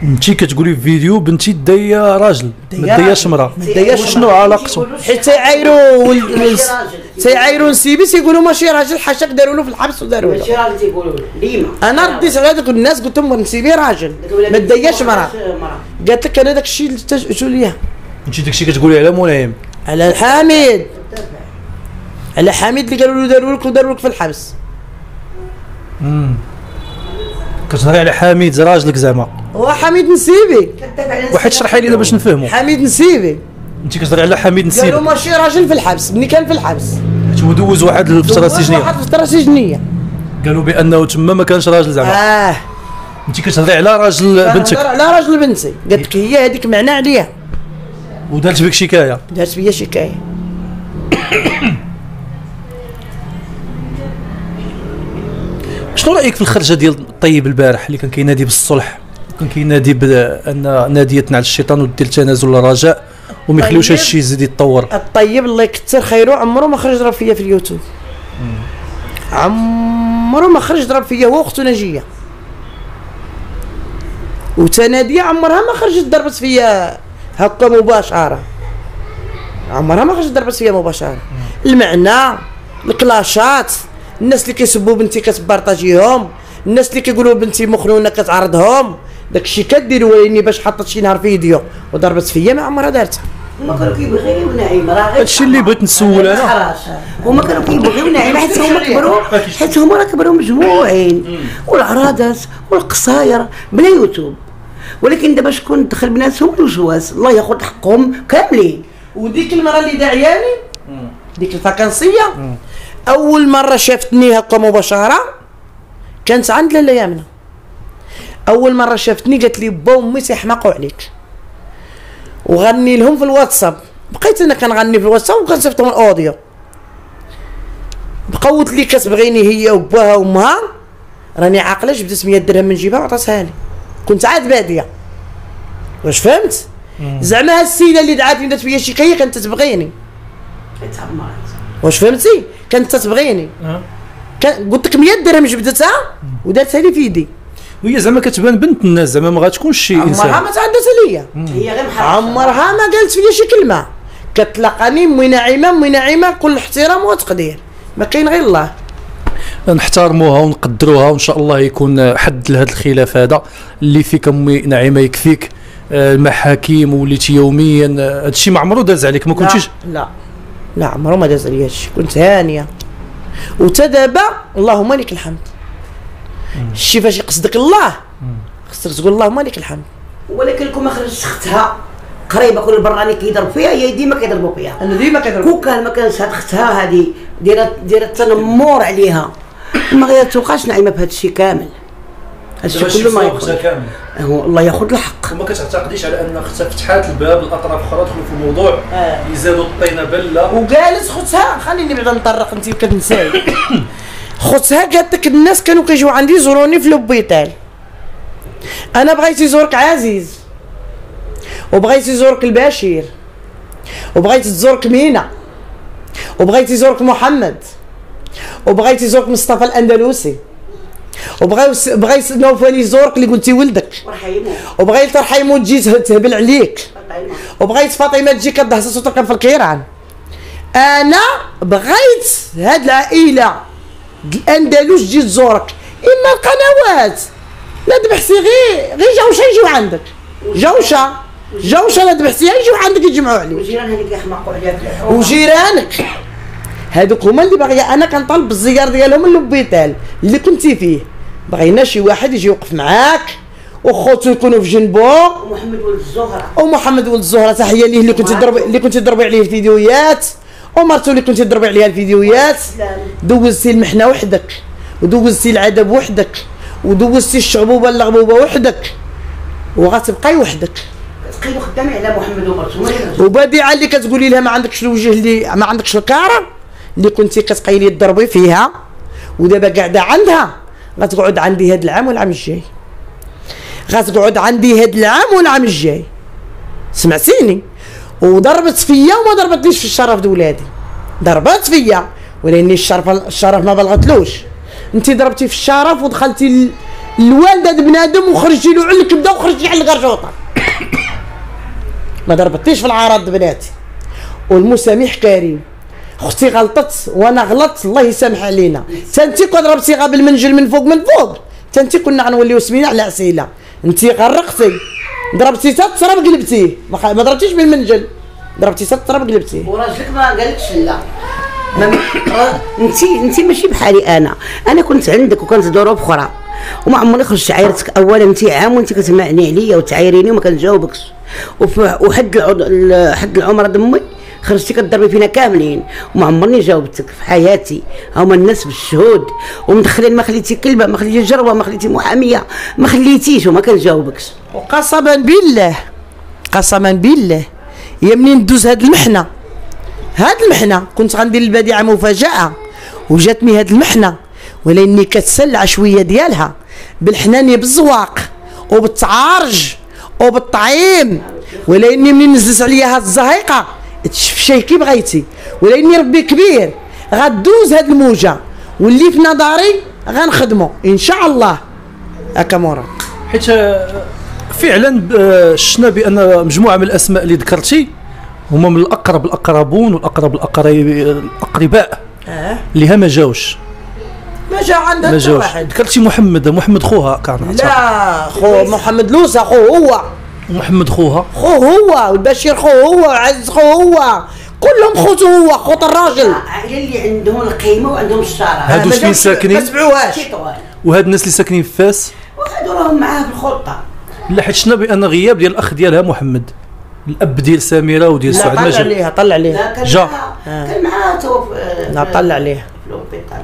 انتي كتقولي في فيديو بنتي دايا راجل ما داياش مرا، شنو علاقته؟ حيت تيعايروا تيعايروا نسيبي تيقولوا ماشي راجل، حاشاك داروا له في الحبس وداروا له ماشي راجل تيقولوا له. ديما انا رديت على هذوك الناس قلت لهم نسيبي راجل ما داياش مرا، قالت لك انا داك الشيء اللي تجوا ليها. انتي داك الشيء كتقولي على منعم، على حامد، على حامد اللي قالوا له داروا لك وداروا لك في الحبس. كتهضري على حميد راجلك زعما؟ هو حميد نسيبي واحد، شرحي لي باش نفهمو. حميد نسيبي انت كتهضري على حميد نسيبي؟ قالوا ماشي راجل في الحبس، ملي كان في الحبس هو دوز واحد الفتره سجنيه، واحد الفتره سجنيه قالوا بانه تما ما كانش راجل زعما. انت كتهضري على راجل بنتك؟ على راجل بنتي، قالت لك هي هذيك معنى عليها ودارت بك شكايه. دارت بيا شكايه. شنو رايك في الخرجه ديال الطيب البارح اللي كان كينادي بالصلح، كان كينادي بان ناديتنا على الشيطان ودير تنازل لرجاء وما يخليوش هذا الشيء يزيد يتطور؟ الطيب الله يكثر خيره عمره ما خرج ضرب فيا في اليوتيوب، عمره ما خرج ضرب فيا هو واختو ناجيه، وتناديه عمرها ما خرجت ضربت فيا هكا مباشره، عمرها ما خرجت ضربت فيا مباشره. المعنى الكلاشات، الناس اللي كيسبوا بنتي كتبارطاجيهم، الناس اللي كيقولوا بنتي مخلونه كتعرضهم، داكشي كدير وليني باش حطت شي نهار فيديو ودربت فيا ما عمرها دارتها. هما كانوا كيبغيو نعيمه، راه غير هادشي اللي بغيت نسول انا. هما كانوا كيبغيو نعيمه حيت هما كبروا، مجموعين والعراضات والقصاير بلا يوتيوب، ولكن دابا شكون دخل بناتهم؟ الجواز الله ياخذ حقهم كاملين. وديك المره اللي داعياني ديك الفاكنسيه اول مره شافتني هكا مباشره كانت عند لاله يامنه. اول مره شافتني قالت لي با وامي تيحماقوا عليك، وغني لهم في الواتساب، بقيت انا كنغني في الواتساب وكنصيفطهم الاوديو، بقاوت لي كتبغيني هي وباها وامها، راني عاقله جبدت 100 درهم من جيبها وعطاتها لي، كنت عاد باديه. واش فهمت؟ زعما هاد السيده اللي دعاتني دات فيا شكايه كانت تبغيني، واش فهمتي؟ كانت تبغيني. قلت لك 100 درهم جبدتها ودارتها لي في يدي. وهي زعما كتبان بنت الناس، زعما ما غاتكونش شي انسان، عمرها ما تعداتها ليا، هي غير محرجه، عمرها ما قالت فيا شي كلمه، كتلاقاني امي نعيمه، كل احترام وتقدير، ما كاين غير الله. نحترموها ونقدروها وان شاء الله يكون حد لهذا الخلاف هذا اللي فيك امي نعيمه، يكفيك المحاكم وليتي يوميا، هذا الشيء ما عمرو داز عليك؟ ما كنتيش؟ لا عمرو ما داز عليا هادشي، كنت هانيه. وتا دابا اللهم لك الحمد. شتي فاش يقصدك الله خصك تقول اللهم لك الحمد. ولكن كون ما خرجتش اختها قريبه كل براني كيضرب فيها، هي ديما كيضربوا فيها، انا ديما كيضربوا. كون ما كانتش هاد اختها هادي دايره التنمر عليها ما غيتوقعش نعيمه بهذا الشيء كامل. هادشي كله ما يخرج الله ياخذ الحق. وما كتعتقديش على ان اختها فتحات الباب الاطراف اخرى دخلوا في الموضوع يزادوا الطينه بله؟ وقالت خوتها، خليني بعدا نطرق انت كتنساي. خوتها قالت لك الناس كانوا كيجيو عندي يزوروني في لوبيتال، انا بغيت يزورك عزيز، وبغيت يزورك البشير، وبغيت تزورك مينا، وبغيت يزورك محمد، وبغيت يزورك مصطفى الأندلسي، وبغى نوفاني يزورك اللي قلتي ولدك، وبغيت ترحيمو تجي تهبل عليك، وبغيت فاطمه تجي كتدهسس وتركب في الكيران. انا بغيت هاد العائله الاندلس تجي تزورك، اما القنوات لا ذبحتي غير جوشه يجيو عندك، جوشه لا ذبحتيها يجيو عندك يجمعوا عليك، وجيرانك اللي كيحماقوا عليك، هادوك هما اللي باغيه. انا كنطالب بالزيار ديالهم للبيطال اللي كنتي فيه، بغينا شي واحد يجي يوقف معاك وخوتو يكونوا في جنبه. ومحمد ولد الزهره، تحيه ليه اللي كنتي تضربي عليه الفيديوهات، ومرتو اللي كنتي تضربي عليها الفيديوهات. دوزتي المحنه وحدك، ودوزتي العذاب وحدك، ودوزتي الشعبوبه الغبوبه وحدك، وغتبقاي وحدك. كتقيلو خدامي على محمد ومرتو، وبديعه اللي كتقولي لها ما عندكش الوجه، اللي ما عندكش الكاره اللي كنتي كتقيلي تضربي فيها، ودابا قاعده عندها غاس تقعد عندي هاد العام والعام الجاي، غاس تقعد عندي هاد العام والعام الجاي، سمعتيني؟ وضربت فيا وما ضربتنيش في الشرف د ولادي، ضربت فيا ولكن الشرف ما بلغتلوش. انت ضربتي في الشرف ودخلتي للوالده بنادم وخرجتي له على الكبده وخرجتي على القرجوطه. ما ضربتنيش في العرض بناتي. والمسامح كريم، اختي غلطت وانا غلطت الله يسامح علينا. تانتي كون ضربتي غا بالمنجل من فوق من فوق، تانتي كنا غنوليو سمينا على عسيله. انت غرقتي ضربتي تا التراب قلبتيه، ما ضربتيش بالمنجل، ضربتي تا التراب قلبتيه. وراجلك ما قالكش لا. انت ماشي بحالي، انا كنت عندك وكانت ظروف اخرى وما عمرني خرجت عايرتك. اولا انت عام وانت كتمعني عليا وتعايريني وما كنجاوبكش، وحد العمر دمي خرجتي كضربي فينا كاملين وما عمرني جاوبتك في حياتي. هما الناس بالشهود ومدخلين، ما خليتي كلبه، ما خليتي جروه، ما خليتي محاميه، ما خليتيش وما كنجاوبكش. وقسما بالله قسما بالله يا منين ندوز هاد المحنه، هاد المحنه كنت غندير البديعه مفاجاه وجاتني هاد المحنه، ولاني كتسلع شويه ديالها بالحنانيه بالزواق وبالتعارج وبالطعيم، ولاني منين نزلت عليا هاد الزهيقه تشفشي كي بغيتي، ولاني ربي كبير غدوز هاد الموجه واللي في نظري غنخدمو ان شاء الله. هكا مورا حيت فعلا شفنا بان مجموعه من الاسماء اللي ذكرتي هما من الاقرب الاقربون والاقرب الاقرباء اللي ما جاوش. ما جا عندها حتى واحد. ذكرتي محمد خوها كان. لا خو محمد لوسا خو هو. محمد خوها. خو هو والبشير خو هو وعز خو هو. كلهم خوتو هو، خوت الراجل. هي اللي عندهم القيمه وعندهم الشرع. هادو فين ساكنين؟ ما تبعوهاش. وهاد الناس اللي ساكنين في فاس؟ وهادو راهم معاه في الخلطه. لا حيت شفنا بان غياب ديال الاخ ديالها محمد. الاب ديال سميره وديال سعود ما جا. طلع عليها طلع عليها. جا. كان معاها تو. لا طلع عليها.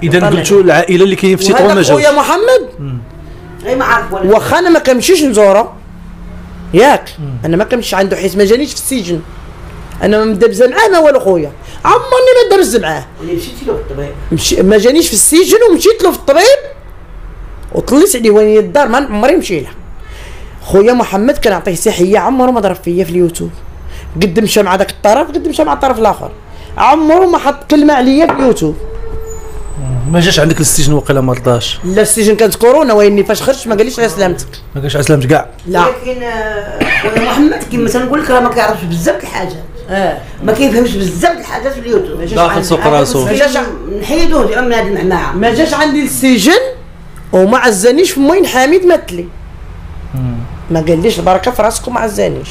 اذا قلتوا العائله اللي كاين في تطوان ما جاوش. خويا محمد غير ما عارف والو. واخا انا ما كنمشيش نزوره ياك، انا ما كنمشيش عنده حيت ما جانيش في السجن، انا ما مدبزه معاه ما والو خويا، عمرني ما درز معاه. مشيتي له في الطبيب؟ ما جانيش في السجن ومشيت له في الطبيب وطليت عليه وين الدار، ما عمري مشي له. خويا محمد كنعطيه تحيه، عمره ما ضرب فيا في اليوتيوب، قد مشى مع ذاك الطرف قد مشى مع الطرف الاخر، عمره ما حط كلمه عليا في اليوتيوب. ما جاش عندك للسجن وقيلا ما رضاش؟ لا السجن كانت كورونا، واني فاش خرجت ما قاليش على سلامتك. ما قالش على سلامتك كاع؟ لا. ولكن خويا محمد كما تنقول لك راه ما كيعرفش بزاف الحاجات. ما كيفهمش بزاف الحاجات في اليوتيوب. داخل سوق راسو. ما جاش نحيدوه من هذه المعمعه. ما جاش عندي للسجن وما عزانيش في موين حامد ماتلي. ما قاليش البركه في راسك وما عزانيش.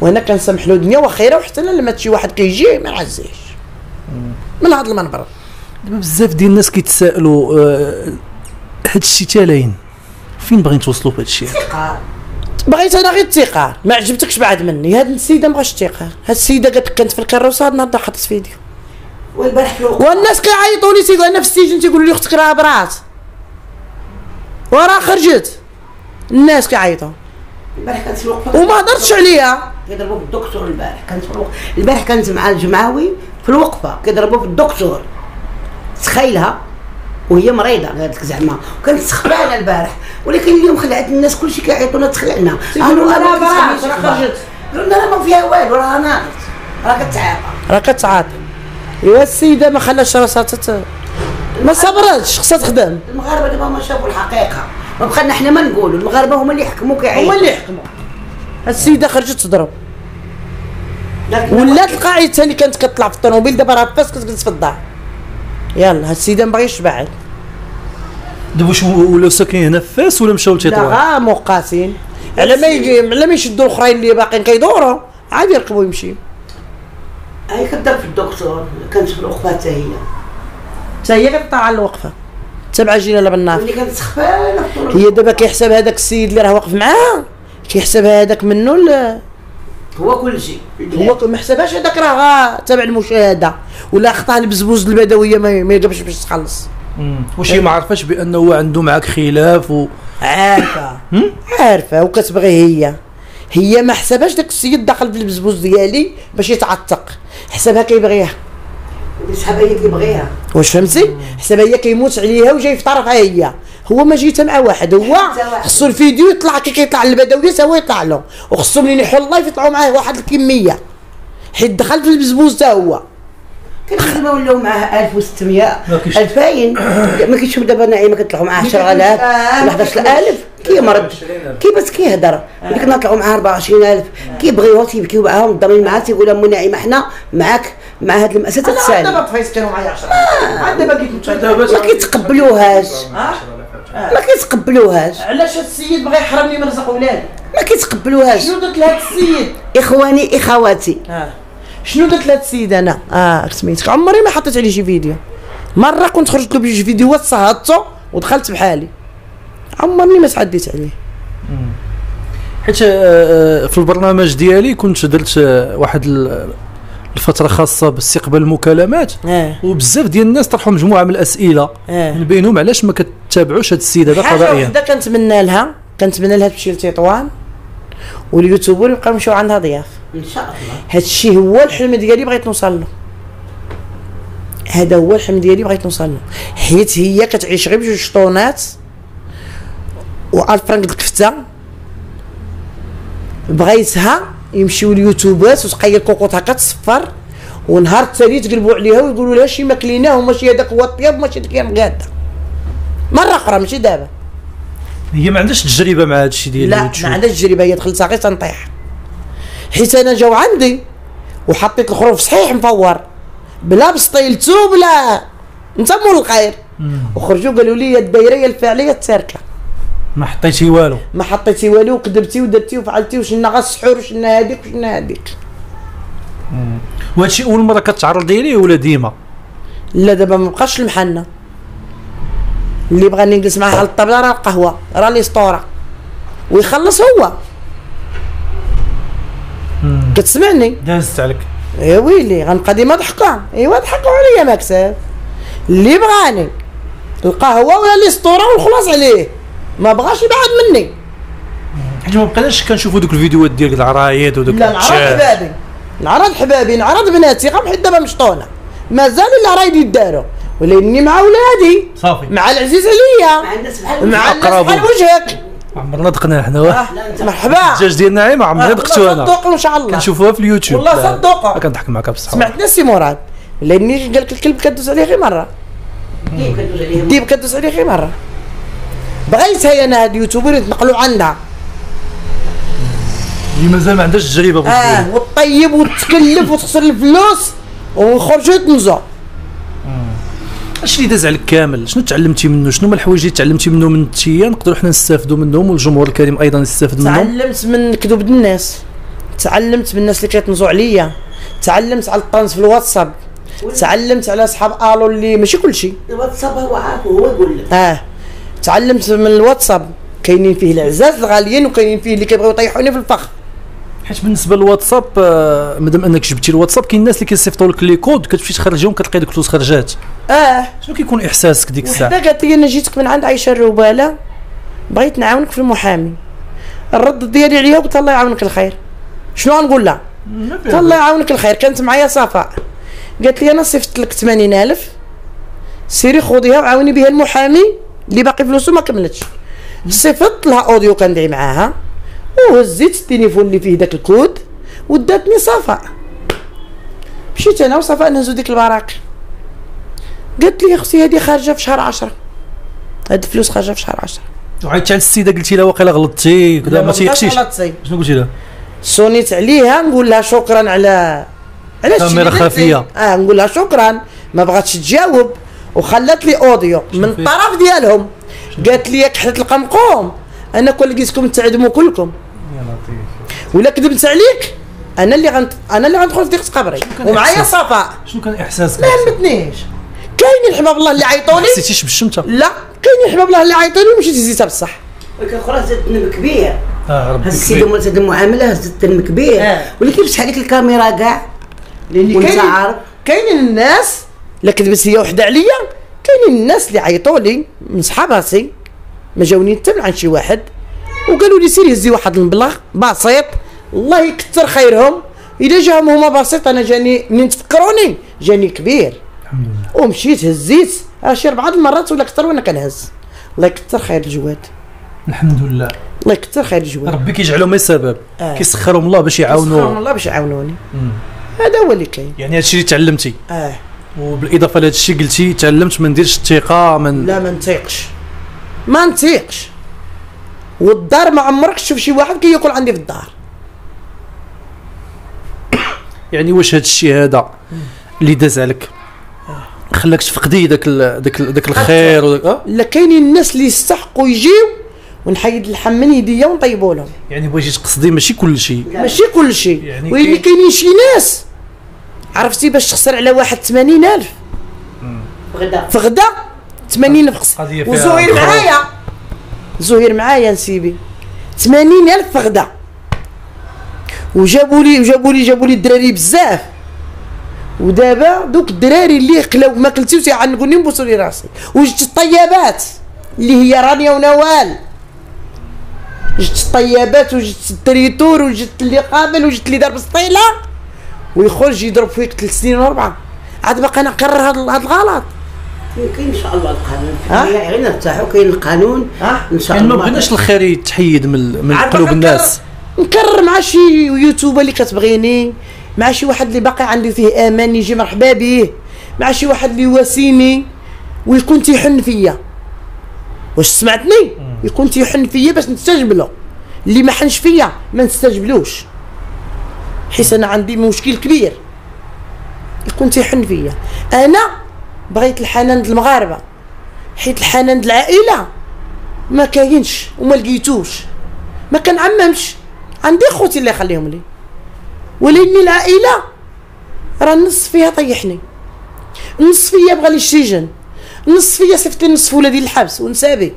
وانا كنسمح له دنيا وخيره وحتى لما شي واحد كيجي ما نعزيهش. من هذا المنبر. دابا بزاف ديال الناس كيتسائلوا هاد الشيء تا لاين، فين باغيين توصلوا بهاد الشيء؟ بغيت انا غير الثقه، ما عجبتكش بعد مني. هاد السيده ما بغاتش الثقه، هاد السيده قالت لك كانت في الكروسه هاد النهار حطت فيديو والبارح والناس كيعيطوا لي تيقولوا انا في السجن، تيقولوا لي اختك راه برات وراه خرجت، الناس كيعيطوا البارح كتسوق وما هضرتش عليها. كيضربوا بالدكتور البارح كانت البارح كانت مع الجمعاوي في الوقفه كيضربوا بالدكتور، تخيلها وهي مريضه قالت لك زعما، وكانت سخبانه البارح. ولكن اليوم خلعت الناس كلشي كيعيطونا تخلعنا، راه برات راه خرجت، قالوا لنا ما فيها والو راه ناضت راه كتعاطى راه كتعاطى. ايوا السيده ما خلاش راسها ما صبراتش، خصها تخدم. المغاربه دابا ما شافوا الحقيقه، ما بقالنا حنا ما نقولوا، المغاربه هما اللي حكموا كيعيطوا، هما اللي حكموا. السيده خرجت تضرب ولات القاعده ثاني كانت كتطلع في الطوموبيل، دابا راه فاس كتجلس في الدار. يلا هاد السيده ما باغيش بعد. دابا واش ولاو ساكنين هنا في فاس ولا مشاو لتطوان؟ لا موقاتين على ما يجي على ما يشدوا الاخرين اللي باقيين كيدوروا عاد يركبوا يمشيو. هي كتضرب في الدكتور كانت في الوقفه حتى هي، حتى هي كتطلع على الوقفه تبع جينا لبناف اللي كانت سخفانه. هي دابا كيحسب هذاك السيد اللي راه واقف معاها كيحسب هذاك منه هو كلشي، هو ما حسبهاش هذاك راه تابع المشاهده ولا خطا البزبوز البدويه ما جابش باش تخلص. واش هي ما عرفاش بانه هو عنده معاك خلاف عارفه عارفه وكتبغي هي ما حسبهاش داك السيد داخل في البزبوز ديالي باش يتعتق، حسبها كيبغيها، حسبها هي كيبغيها، واش فهمتي؟ حسبها هي كيموت عليها وجاي في طرفها هي، هو ما جيت انا واحد، هو خصو الفيديو يطلع كي كيطلع البدويه تا هو يطلع لهم، وخصهم اللي يحوا اللايف يطلعوا معاه واحد الكميه، حيت دخل في البزبوز تا هو كان دابا ولاو معاه 1600 2000 ما كيشوف. دابا نعيمه كنطلعوا معاه 10000 ولا 11000 كيمرض كيبات كيهضر، ملي كنا نطلعوا معاه 24000 كيبغيوها تيبكيو معاهم الضامن معاه تيقول لهم نعيمه حنا معاك مع هاد المأساة تتسالي. دابا طفيت كانوا معايا 10 عاد دابا كيتقبلوهاش ما كيتقبلوهاش ما كيتقبلوهاش. علاش هاد السيد بغى يحرمني من رزق ولادي؟ ما كيتقبلوهاش. شنو درت لهاد السيد؟ اخواني اخواتي شنو درت لهاد السيد انا؟ سميتك عمري ما حطيت عليه شي فيديو، مرة كنت خرجت له بجوج فيديوهات صهدته ودخلت بحالي، عمرني ما تعديت عليه. حيت في البرنامج ديالي كنت درت واحد الفترة خاصة باستقبال المكالمات وبزاف ديال الناس طرحوا مجموعة من الأسئلة من بينهم علاش ما كتابعوش هاد السيدة هذا قضائيا. حاجة وحدة كنتمنى لها، كنتمنى لها تمشي لتطوان واليوتيوبر يبقاو يمشيو عندها ضياف إن شاء الله. هاد الشيء هو الحلم ديالي بغيت نوصل له، هذا هو الحلم ديالي بغيت نوصل له، حيت هي كتعيش غير بجوج طونات و1000 فرنك الكفتة، بغيتها يمشيو اليوتيوبات وتقيل كوكوطها كتصفر ونهار التالي يتقلبوا عليها ويقولوا لها شي ما كليناه ماشي هذاك هو الطياب ماشي هذيك هي مقاده. مره اخرى ماشي دابا، هي ما عندهاش تجربه مع هذا الشيء ديال اليوتيوب. لا ما عندهاش تجربه، هي دخلتها غير تنطيح، حيت انا جاو عندي وحطيت الخروف صحيح مفور بلا بسطيلتو بلا انت مول الخير، وخرجوا قالوا لي الدايريه الفعليه التاركه ما حطيتي والو، ما حطيتي والو وكذبتي ودرتي وفعلتي وشنا غا السحور وشنا هذيك وشنا هذيك. وهادشي اول مره كتعرضي ليه ولا ديما؟ لا دابا ما بقاش المحنه، اللي بغى نجلس معاه على الطبله راه القهوه راه الاسطوره ويخلص هو. كتسمعني؟ دازت عليك يا ويلي غنبقى ديما ضحكه. ايوا ضحكوا عليا مكسب اللي بغاني، القهوه ولا الاسطوره والخلاص عليه، ما بغاش يبعد مني. حيت ما بقيناش كنشوفوا دوك الفيديوهات ديال العرايض ودوك. لا نعرض حبابي، نعرض حبابي، نعرض بناتي غير حيت دابا مشطونه، مازالوا العرايض يداروا، ولاني مع ولادي صافي مع العزيز عليا مع الناس بحال وجهك. عمرنا دقنا حنا مرحبا الدجاج ديال نعيمه عمري دقته انا صدقوا ان شاء الله كنشوفوها في اليوتيوب والله صدقوا. كنضحك معك بصح سمعتنا السي مراد، لاني قال لك الكلب كدوز عليه غير مره، الديب كدوز عليه غير مره، بغيتها انا هاد اليوتيوبر يتنقلوا عندها اللي مازال ما عندهاش تجربه بالضبط. والطيب وتكلف وتخسر الفلوس ويخرجوا يتنزوا. اش اللي داز عليك كامل؟ شنو تعلمتي منه؟ شنو هما الحوايج اللي تعلمتي منه من انتيا نقدروا حنا نستافدوا منهم والجمهور الكريم ايضا يستافد منهم؟ تعلمت من كذوب الناس، تعلمت من الناس اللي كيتنزوا عليا، تعلمت على الطنز في الواتساب، تعلمت على اصحاب الو اللي ماشي كلشي الواتساب هو عارفه هو يقول لك. تعلمت من الواتساب، كاينين فيه العزاز الغاليين وكاينين فيه اللي كيبغيو يطيحوني في الفخ. حيت بالنسبه للواتساب مادام انك جبتي الواتساب كاين الناس اللي كيصيفطوا لك لي كود كتمشي تخرجيهم كتلقى ديك الفلوس خرجات. شنو كيكون احساسك ديك الساعه؟ وحده قالت لي انا جيتك من عند عائشه الهبالة بغيت نعاونك في المحامي، الرد ديالي عليها قلت الله يعاونك الخير. شنو غنقول لها؟ قلت الله يعاونك الخير. كانت معايا صفاء قالت لي انا صيفطت لك 80000 سيري خذيها وعاوني بها المحامي اللي باقي فلوسو ما كملتش. صيفطت لها اوديو كندعي معاها وهزيت التليفون اللي فيه داك الكود وداتني صفاء، مشيت انا وصفاء نهزو ديك البراك. قالت لي اختي هادي خارجه في شهر 10، هاد الفلوس خارجه في شهر 10. وعيطتي على السيده قلتي لها واقيلا غلطتي كذا ما تيقشيش؟ شنو قلتي لها؟ سونيت عليها نقول لها شكرا على الكاميرا خفيه. نقول لها شكرا، ما بغاتش تجاوب وخلات لي اوديو من الطرف ديالهم. قالت لي كحلة القمقوم انا كون لقيتكم تعدموا كلكم يا لطيف، ولا كذبت عليك انا اللي غندخل في ضيقة قبري ومعايا صفاء. شنو كان احساسك؟ ما همتنيش. كاينين حباب الله اللي عيطوني. ما حسيتيش بالشمته؟ لا كاينين حباب الله اللي عيطوني ومشيت هزيتها بصح. ولكن خلاص هز الذنب كبير. ربي هزيت هاد المعامله هز الذنب كبير. ولكن باش عليك الكاميرا كاع لان كاين كاينين الناس لا كذبت هي وحده عليا، كاينين الناس اللي عيطوا لي من صحاب راسي ما جاوني حتى من عند شي واحد وقالوا لي سيري هزي واحد المبلغ بسيط الله يكثر خيرهم، الا جاهم هما بسيط. انا جاني منين تفكروني جاني كبير الحمد لله، ومشيت هزيت شي 4 المرات ولا اكثر وانا كنهز الله يكثر خير الجواد. الحمد لله الله يكثر خير الجواد. ربي كيجعلهم غير سبب، كيسخرهم الله باش يعاونوني. كيسخرهم الله باش يعاونوني، هذا هو اللي كاين. يعني هذا الشيء اللي تعلمتي. وبالاضافه لهذا الشيء قلتي تعلمت ما نديرش الثقه، لا ما نتيقش، ما نتيقش. والدار ما عمرك تشوف شي واحد كياكل عندي في الدار. يعني واش هذا الشيء هذا اللي داز عليك خلاك تفقدي داك الخير؟ لا كاينين الناس اللي يستحقوا يجيو ونحيد اللحم من يديا ونطيبوا لهم. يعني بغيتي تقصدي ماشي كل شيء، ماشي كل شيء، يعني كاينين شي ناس عرفتي باش تخسر على واحد 80000 في غدا 80000 وزهير معايا، زهير معايا نسيبي 80000 في غدا. وجابوا لي الدراري بزاف. ودابا دوك الدراري اللي قلاو ماكلتي وتيعنقوني نبوسوا لي راسي. وجدت الطيبات اللي هي رانيا ونوال، جدت الطيبات وجدت التريتور وجدت اللي قابل وجدت اللي دار بسطيله ويخرج يضرب فيك 3 سنين و4. عاد باقي انا نقرر هذا الغلط. كاين ان شاء الله القانون في غير نرتاحوا، كاين القانون ان شاء الله. ما بغيناش الخير يتحيد من قلوب الناس. نكرر مع شي يوتيوبر اللي كتبغيني، مع شي واحد اللي باقي عندي فيه امان يجي مرحبا بيه، مع شي واحد اللي واسيني ويكون تيحن فيا. واش سمعتني؟ يكون تيحن فيا باش نستجب له. اللي ما حنش فيا ما نستجبلوش، حيت انا عندي مشكل كبير. يكون تيحن فيا. انا بغيت الحنان ديال المغاربه، حيت الحنان ديال العائله ما كاينش وما لقيتوش، ما كنعممش. عندي خوتي اللي خليهم لي، ولكن العائله راه النص فيها طيحني، النص فيها بغى لي السجن، النص فيها صيفط لي نصف ولادي للحبس ونسابي.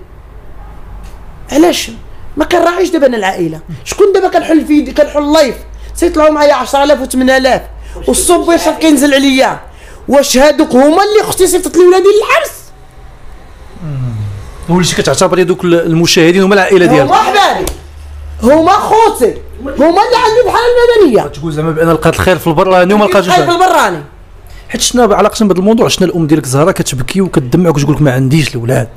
علاش ما كنراعيش دابا انا العائله؟ شكون دابا كنحل في يدي كنحل اللايف تيطلعوا معايا 10000 و8000 والصبيشر كينزل عليا. واش هادوك هما اللي اختي صيفطت لي ولادي للحبس؟ وليتي كتعتبري دوك المشاهدين هما العائله ديالك؟ هما حبابي، هما خوتي، هما اللي عندي بحال المدنيه. كتقول زعما بان لقات الخير في البر، راني وما لقاتوش الخير في البر راني. حيت شنو علاقتنا بهذا الموضوع؟ شنو الام ديالك زهراء كتبكي وكتدمع وكتقول لك ما عنديش الاولاد؟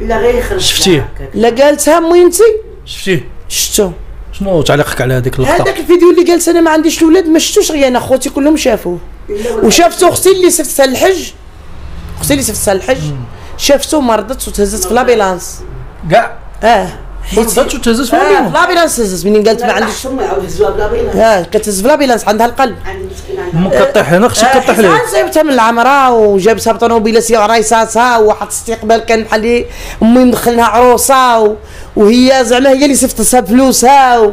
لا غير يخرج شفتيه؟ لا قالتها ميمتي شفتيه؟ شفتو. شنو تعليقك على هذيك اللقطه؟ هذاك الفيديو اللي قالت انا ما عنديش الاولاد ما شفتوش غير انا، خوتي كلهم شافوه. وشافتو اختي اللي صيفطتها للحج، اختي اللي صيفطتها للحج شافتو مرضت وتهزت في لابيلانس كاع. مرضات وتهزت في لابيلانس. هزت منين قالت ما عنديش، هزوها بلابيلانس. كتهز في لابيلانس، عندها القلب. امك كطيح هنا، اختك كطيح ليه. جابتها من العمره وجابتها بطونوبيلاتها وعريساتها وواحد الاستقبال كان بحال امي مدخلناها عروسه، وهي زعما هي اللي صيفطتها بفلوسها.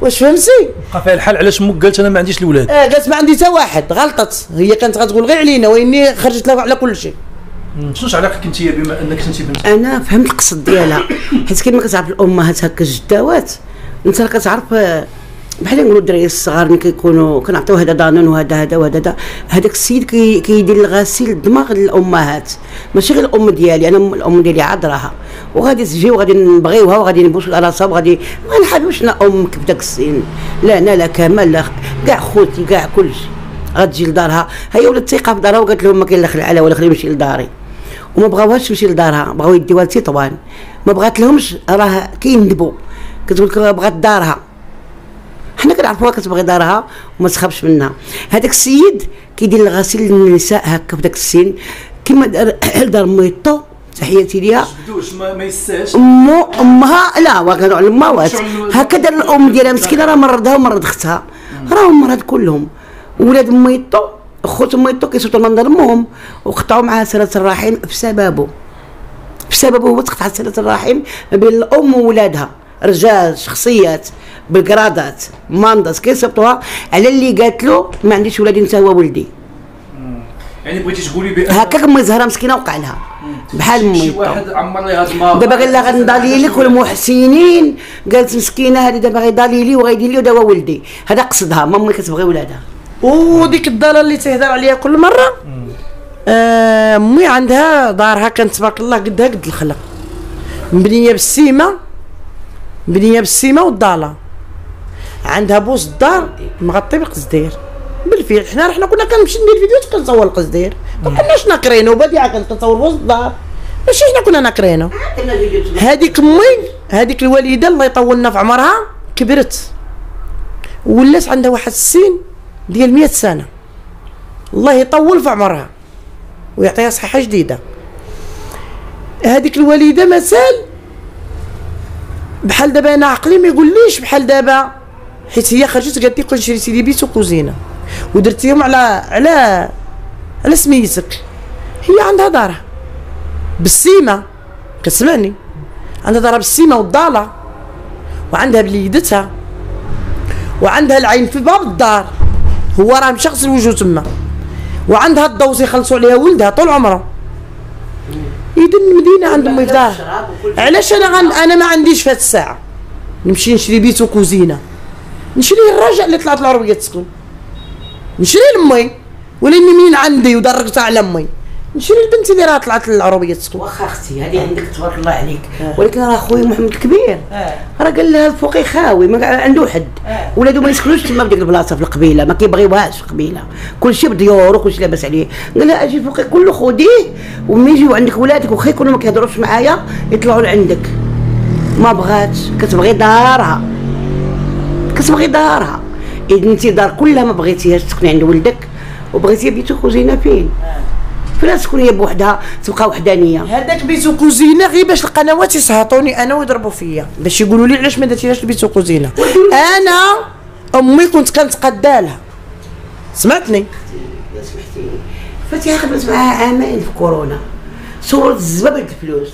واش فهمتي؟ بقى فيها الحال. علاش امك قالت انا ما عنديش الاولاد؟ قالت ما عندي حتى واحد. غلطت هي، كانت غتقول غير علينا واني خرجت لها على كل شيء. شنو علاقتك انت بما انك انت بنت؟ انا فهمت القصد ديالها، حيت كاين ما كتعرف الامهات هكا الجداوات، انت راه كتعرف بحال نقولوا الدراري الصغار اللي كيكونوا كنعطيو هذا دانون وهذا هذا وهذا، هذاك السيد كيدير الغسيل الدماغ للامهات، ماشي غير الام ديالي انا، الام ديالي عذراها وغادي تجي وغادي نبغيوها وغادي نبوسوا لراسها وغادي ما نحبوش انا امك في ذاك السن، لا انا لا كمال لا كاع خوتي كاع كلشي. غتجي لدارها هي ولات ثقه في دارها وقالت لهم ما كاين لا خلع على ولا خليني نمشي لداري، وما بغاوهاش تمشي لدارها، بغاو يديوها لتطوان، ما بغات لهمش راه كيندبوا. كتقول لك بغات دارها، حنا كنعرفوها كتبغي دارها وما تخافش منها. هذاك السيد كيدير الغسيل للنساء هكا في ذاك السن كما دار ميطو، تحياتي ليها. شدوش ما يساش امها، لا وكانوا على الموات هكا دار الام ديالها مسكينه، راه مرضها ومرض اختها، راهم مرض كلهم. ولاد ميطو خوت ميطو كيصيفطوا لمن ظلمهم وقطعوا معاه صلة الرحم بسببه، بسببه هو تقطع صلة الرحم بين الام وولادها. رجال شخصيات بالكرادات مانداس كيصيفطوها على اللي قالت له ما عنديش ولادي انت هو ولدي. يعني بغيتي تقولي بان هكاك مزهره مسكينه وقع لها بحال شي واحد عمر ليها دماغ دابا غير لا غنضالي لك والمحسنين، قالت مسكينه هذه دابا غيضالي لي وغيدير لي ودا هو ولدي. هذا قصدها ماما كتبغي ولادها. وديك الضاله اللي تهضر عليها كل مره، امي عندها دارها كانت تبارك الله قدها قد الخلق، مبنيه بالسيمه، مبنيه بالسيمه والضاله، عندها بوس الدار مغطي بالقصدير. بالفعل حنا كنا كنمشي ندير فيديوهات كنصور القصدير، ما كناش ناقرينو، بديعه كنت كنصور بوس الدار ماشي حنا كنا ناكرينو. هذيك امي هذيك الوالده الله يطولنا في عمرها كبرت ولات عندها واحد السن ديال 100 سنه الله يطول في عمرها ويعطيها صحه جديده. هذيك الوالده مثال بحال دابا انا عقلي ما يقوليش بحال دابا، حيت هي خرجت قالت لي كون شريتي لي بيت وكوزينه ودرتيهم على سميتك. هي عندها دارها بالسيمه، كتسمعني، عندها دارها بالسيمه والضاله، وعندها بليدتها، وعندها العين في باب الدار هو راه مشى غسل وجهو تما، وعندها الدوز يخلصوا عليها ولدها طول عمره. اذا المدينه عند امي في دارها. علاش انا ما عنديش في هاد الساعه نمشي نشري بيت وكوزينه، نشري الرجاء اللي طلعت العربيه تسكن، نشري لامي ولا منين عندي ودرجتها على امي، نشري لبنتي اللي راه طلعت للعربيه تسكن. واخا اختي هذه عندك تبارك الله عليك، ولكن راه خويا محمد الكبير راه قال لها الفوقي خاوي ما عنده حد، ولادو ما يسكنوش تما في ديك البلاصه في القبيله، ما كيبغيوهاش في القبيله، كلشي بديورو كلشي لاباس عليه. قال لها اجي الفوقي كله خديه، وملي يجيو عندك ولادك وخا يكونوا ما كيهضروش معايا يطلعوا لعندك. ما بغاتش، كتبغي دارها، كتبغي دارها. اذا انت دار كلها ما بغيتيهاش تسكني عند ولدك، وبغيتي بيت وكوزينه فين؟ فلا تكون هي بوحدها تبقى وحدانيه. هذاك بيت وكوزينه غير باش القنوات يسهطوني انا ويضربوا فيا، باش يقولوا لي علاش ما درتيهاش البيت وكوزينه. انا امي كنت كنتقدى لها، سمعتني؟ الا سمحتي فتيحه خدمت معاها عامين في كورونا، صورت الزباب ديال الفلوس،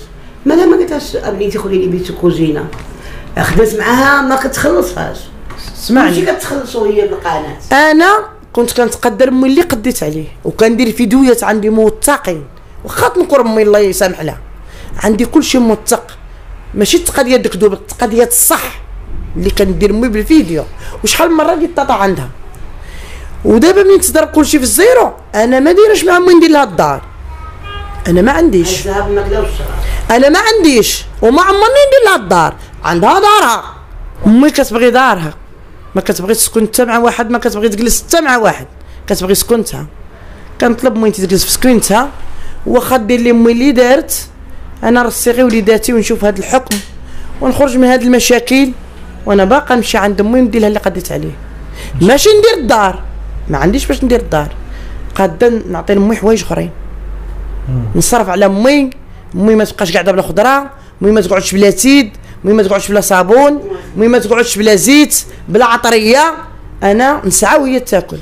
مالها ما قالتهاش بنيتي خدي لي بيت وكوزينه، خدمت معاها ما كتخلصهاش. سمعني، ماشي كتخلصوا هي بالقناه. انا كنت كنتقدر امي اللي قديت عليه، وكندير فيديوهات عندي موثقين، واخا تنكر امي الله يسامح لها، عندي كلشي موثق، ماشي الثقه ديال ديك دوب، الثقه ديال الصح اللي كندير امي بالفيديو، وشحال من مره قلت طاطا عندها. ودابا ملي تضرب كلشي في الزيرو انا ما دايرش مع امي ندير لها الدار، انا ما عنديش، انا ما عنديش وما عمرني ندير لها الدار. عندها دارها، امي كتبغي دارها، ما كتبغي تسكن حتى مع واحد، ما كتبغي تجلس حتى مع واحد، كتبغي سكنتها. كنطلب مي تجلس في سكنتها، واخا دير لي امي اللي دارت، انا راسي غير وليداتي ونشوف هذا الحكم ونخرج من هذه المشاكل. وانا باقا نمشي عند امي ندير لها اللي قديت عليه، ماشي ندير الدار، ما عنديش باش ندير الدار، قاده نعطي لامي حوايج اخرين، نصرف على امي. امي ما تبقاش قاعده بلا خضره، امي ما تقعدش بلا تيد، مي ما تقعدش بلا صابون، مي ما تقعدش بلا زيت، بلا عطريه، انا نسعى وهي تاكل.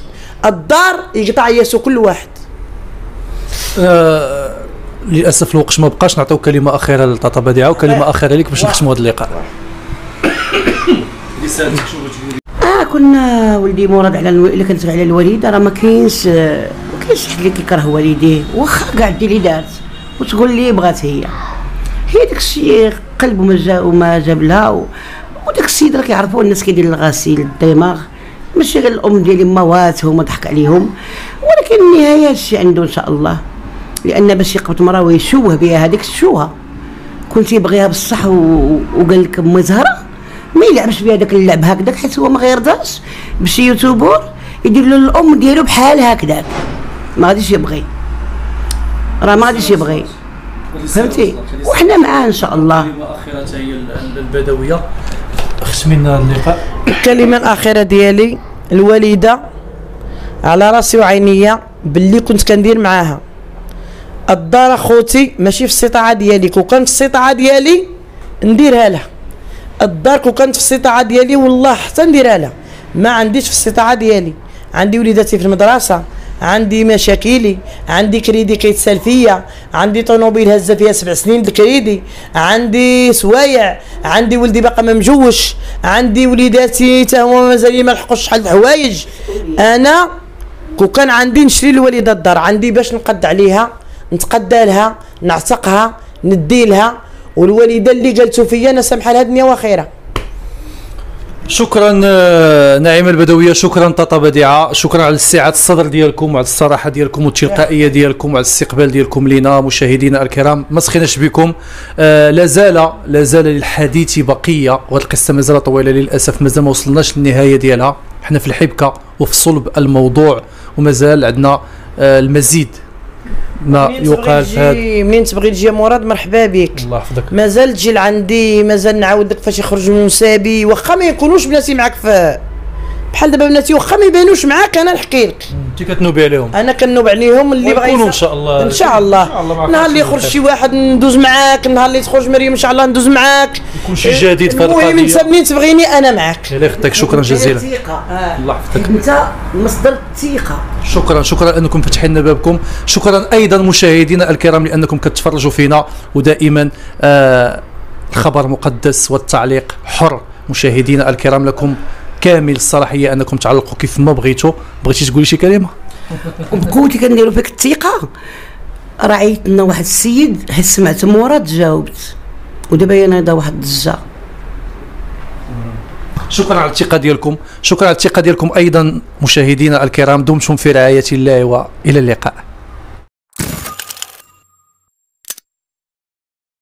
الدار يقطع ياسو كل واحد. للاسف الوقت ما بقاش، نعطيو كلمه اخيره لطاطا بديعه وكلمه اخيره لك باش نختموا هذا اللقاء. كنا ولدي مراد على اللي كنت على الوالده، راه ما كاينش حد اللي كيكره والديه، واخا كاع دير اللي دارت وتقول لي بغات هي داك الشيء قلبه ما جاب لها. وداك السيد راه كيعرفوه الناس، كيدير الغسيل الدماغ، ماشي غير الام ديالي مواتهم وضحك عليهم، ولكن النهايه هادشي عنده ان شاء الله، لان باش يقبض مرا ويشوه بها هذيك الشوهه كنتي بغيها بصح، وقال لك مزهره ما يلعبش بها داك اللعب هكذاك، حيت هو ما غيرضاش بشي يوتيوبر يدير له الام ديالو بحال هكذاك، ما غاديش يبغي، راه ما غاديش يبغي، فهمتي؟ وحنا معاه ان شاء الله. الكلمه الاخيره حتى هي البدويه، ختمنا اللقاء. الكلمه الاخيره ديالي الوالده على راسي وعينيا باللي كنت كندير معاها. الدار اخوتي ماشي في السطاعه ديالي، كون كانت في السطاعه ديالي نديرها لها الدار، كون كانت في السطاعه ديالي والله حتى نديرها لها. ما عنديش في السطاعه ديالي، عندي وليداتي في المدرسه، عندي مشاكلي، عندي كريدي كيتسال فيا، عندي طونوبيل هزه فيها 7 سنين الكريدي، عندي سوايع، عندي ولدي باقي ما مجوش، عندي وليداتي تا هما مازال ما لحقوش شحال الحوايج. انا كون كان عندي نشري للوالده الدار، عندي باش نقد عليها، نتقدى لها، نعتقها، ندي لها، والوالده اللي قالتو فيا انا سامحه لها دنيا وخيره. شكرا نعيمة البدوية، شكرا طاطا بديعة، شكرا على استعادة الصدر ديالكم وعلى الصراحة ديالكم والتلقائية ديالكم وعلى الاستقبال ديالكم لينا مشاهدينا الكرام. ما سخيناش بكم، لازال للحديث بقية، وهذه القصة مازال طويلة للأسف، مازال ما وصلناش للنهاية ديالها، حنا في الحبكة وفي صلب الموضوع، ومازال عندنا المزيد ما يقال هذا. منين تبغي تجي يا مراد مرحبا بك، الله يحفظك. مازال تجي لعندي، مازال نعاود لك فاش يخرج من نسابي، واخا ما يكونوش بناتي معاك بحال دابا بناتي، واخا ما يبانوش معاك انا نحكي لك. انت كتنوبي عليهم؟ انا كنوب عليهم اللي بغا يكونوا ان شاء الله. ان شاء الله نهار اللي يخرج شي واحد ندوز معاك، نهار اللي تخرج مريم ان شاء الله ندوز معاك، يكون شي جديد في هذه القضيه. المهم انت منين تبغيني انا معاك. الله يخطيك، شكرا جزيلا. الله يحفظك، انت مصدر الثقه. شكرا، شكرا انكم فتحين لنا بابكم. شكرا ايضا مشاهدينا الكرام لانكم كتفرجوا فينا، ودائما الخبر مقدس والتعليق حر. مشاهدينا الكرام لكم كامل الصلاحيه انكم تعلقوا كيف ما بغيتوا. بغيتي تقولي شي كلمه؟ كنت كنديروا فيك الثقه. رايت لنا واحد السيد حيت سمعت مراد جاوبت، ودابا انا دا واحد الضجه. شكرا على الثقه ديالكم، شكرا على الثقه ديالكم ايضا مشاهدينا الكرام. دمتم في رعايه الله والى اللقاء.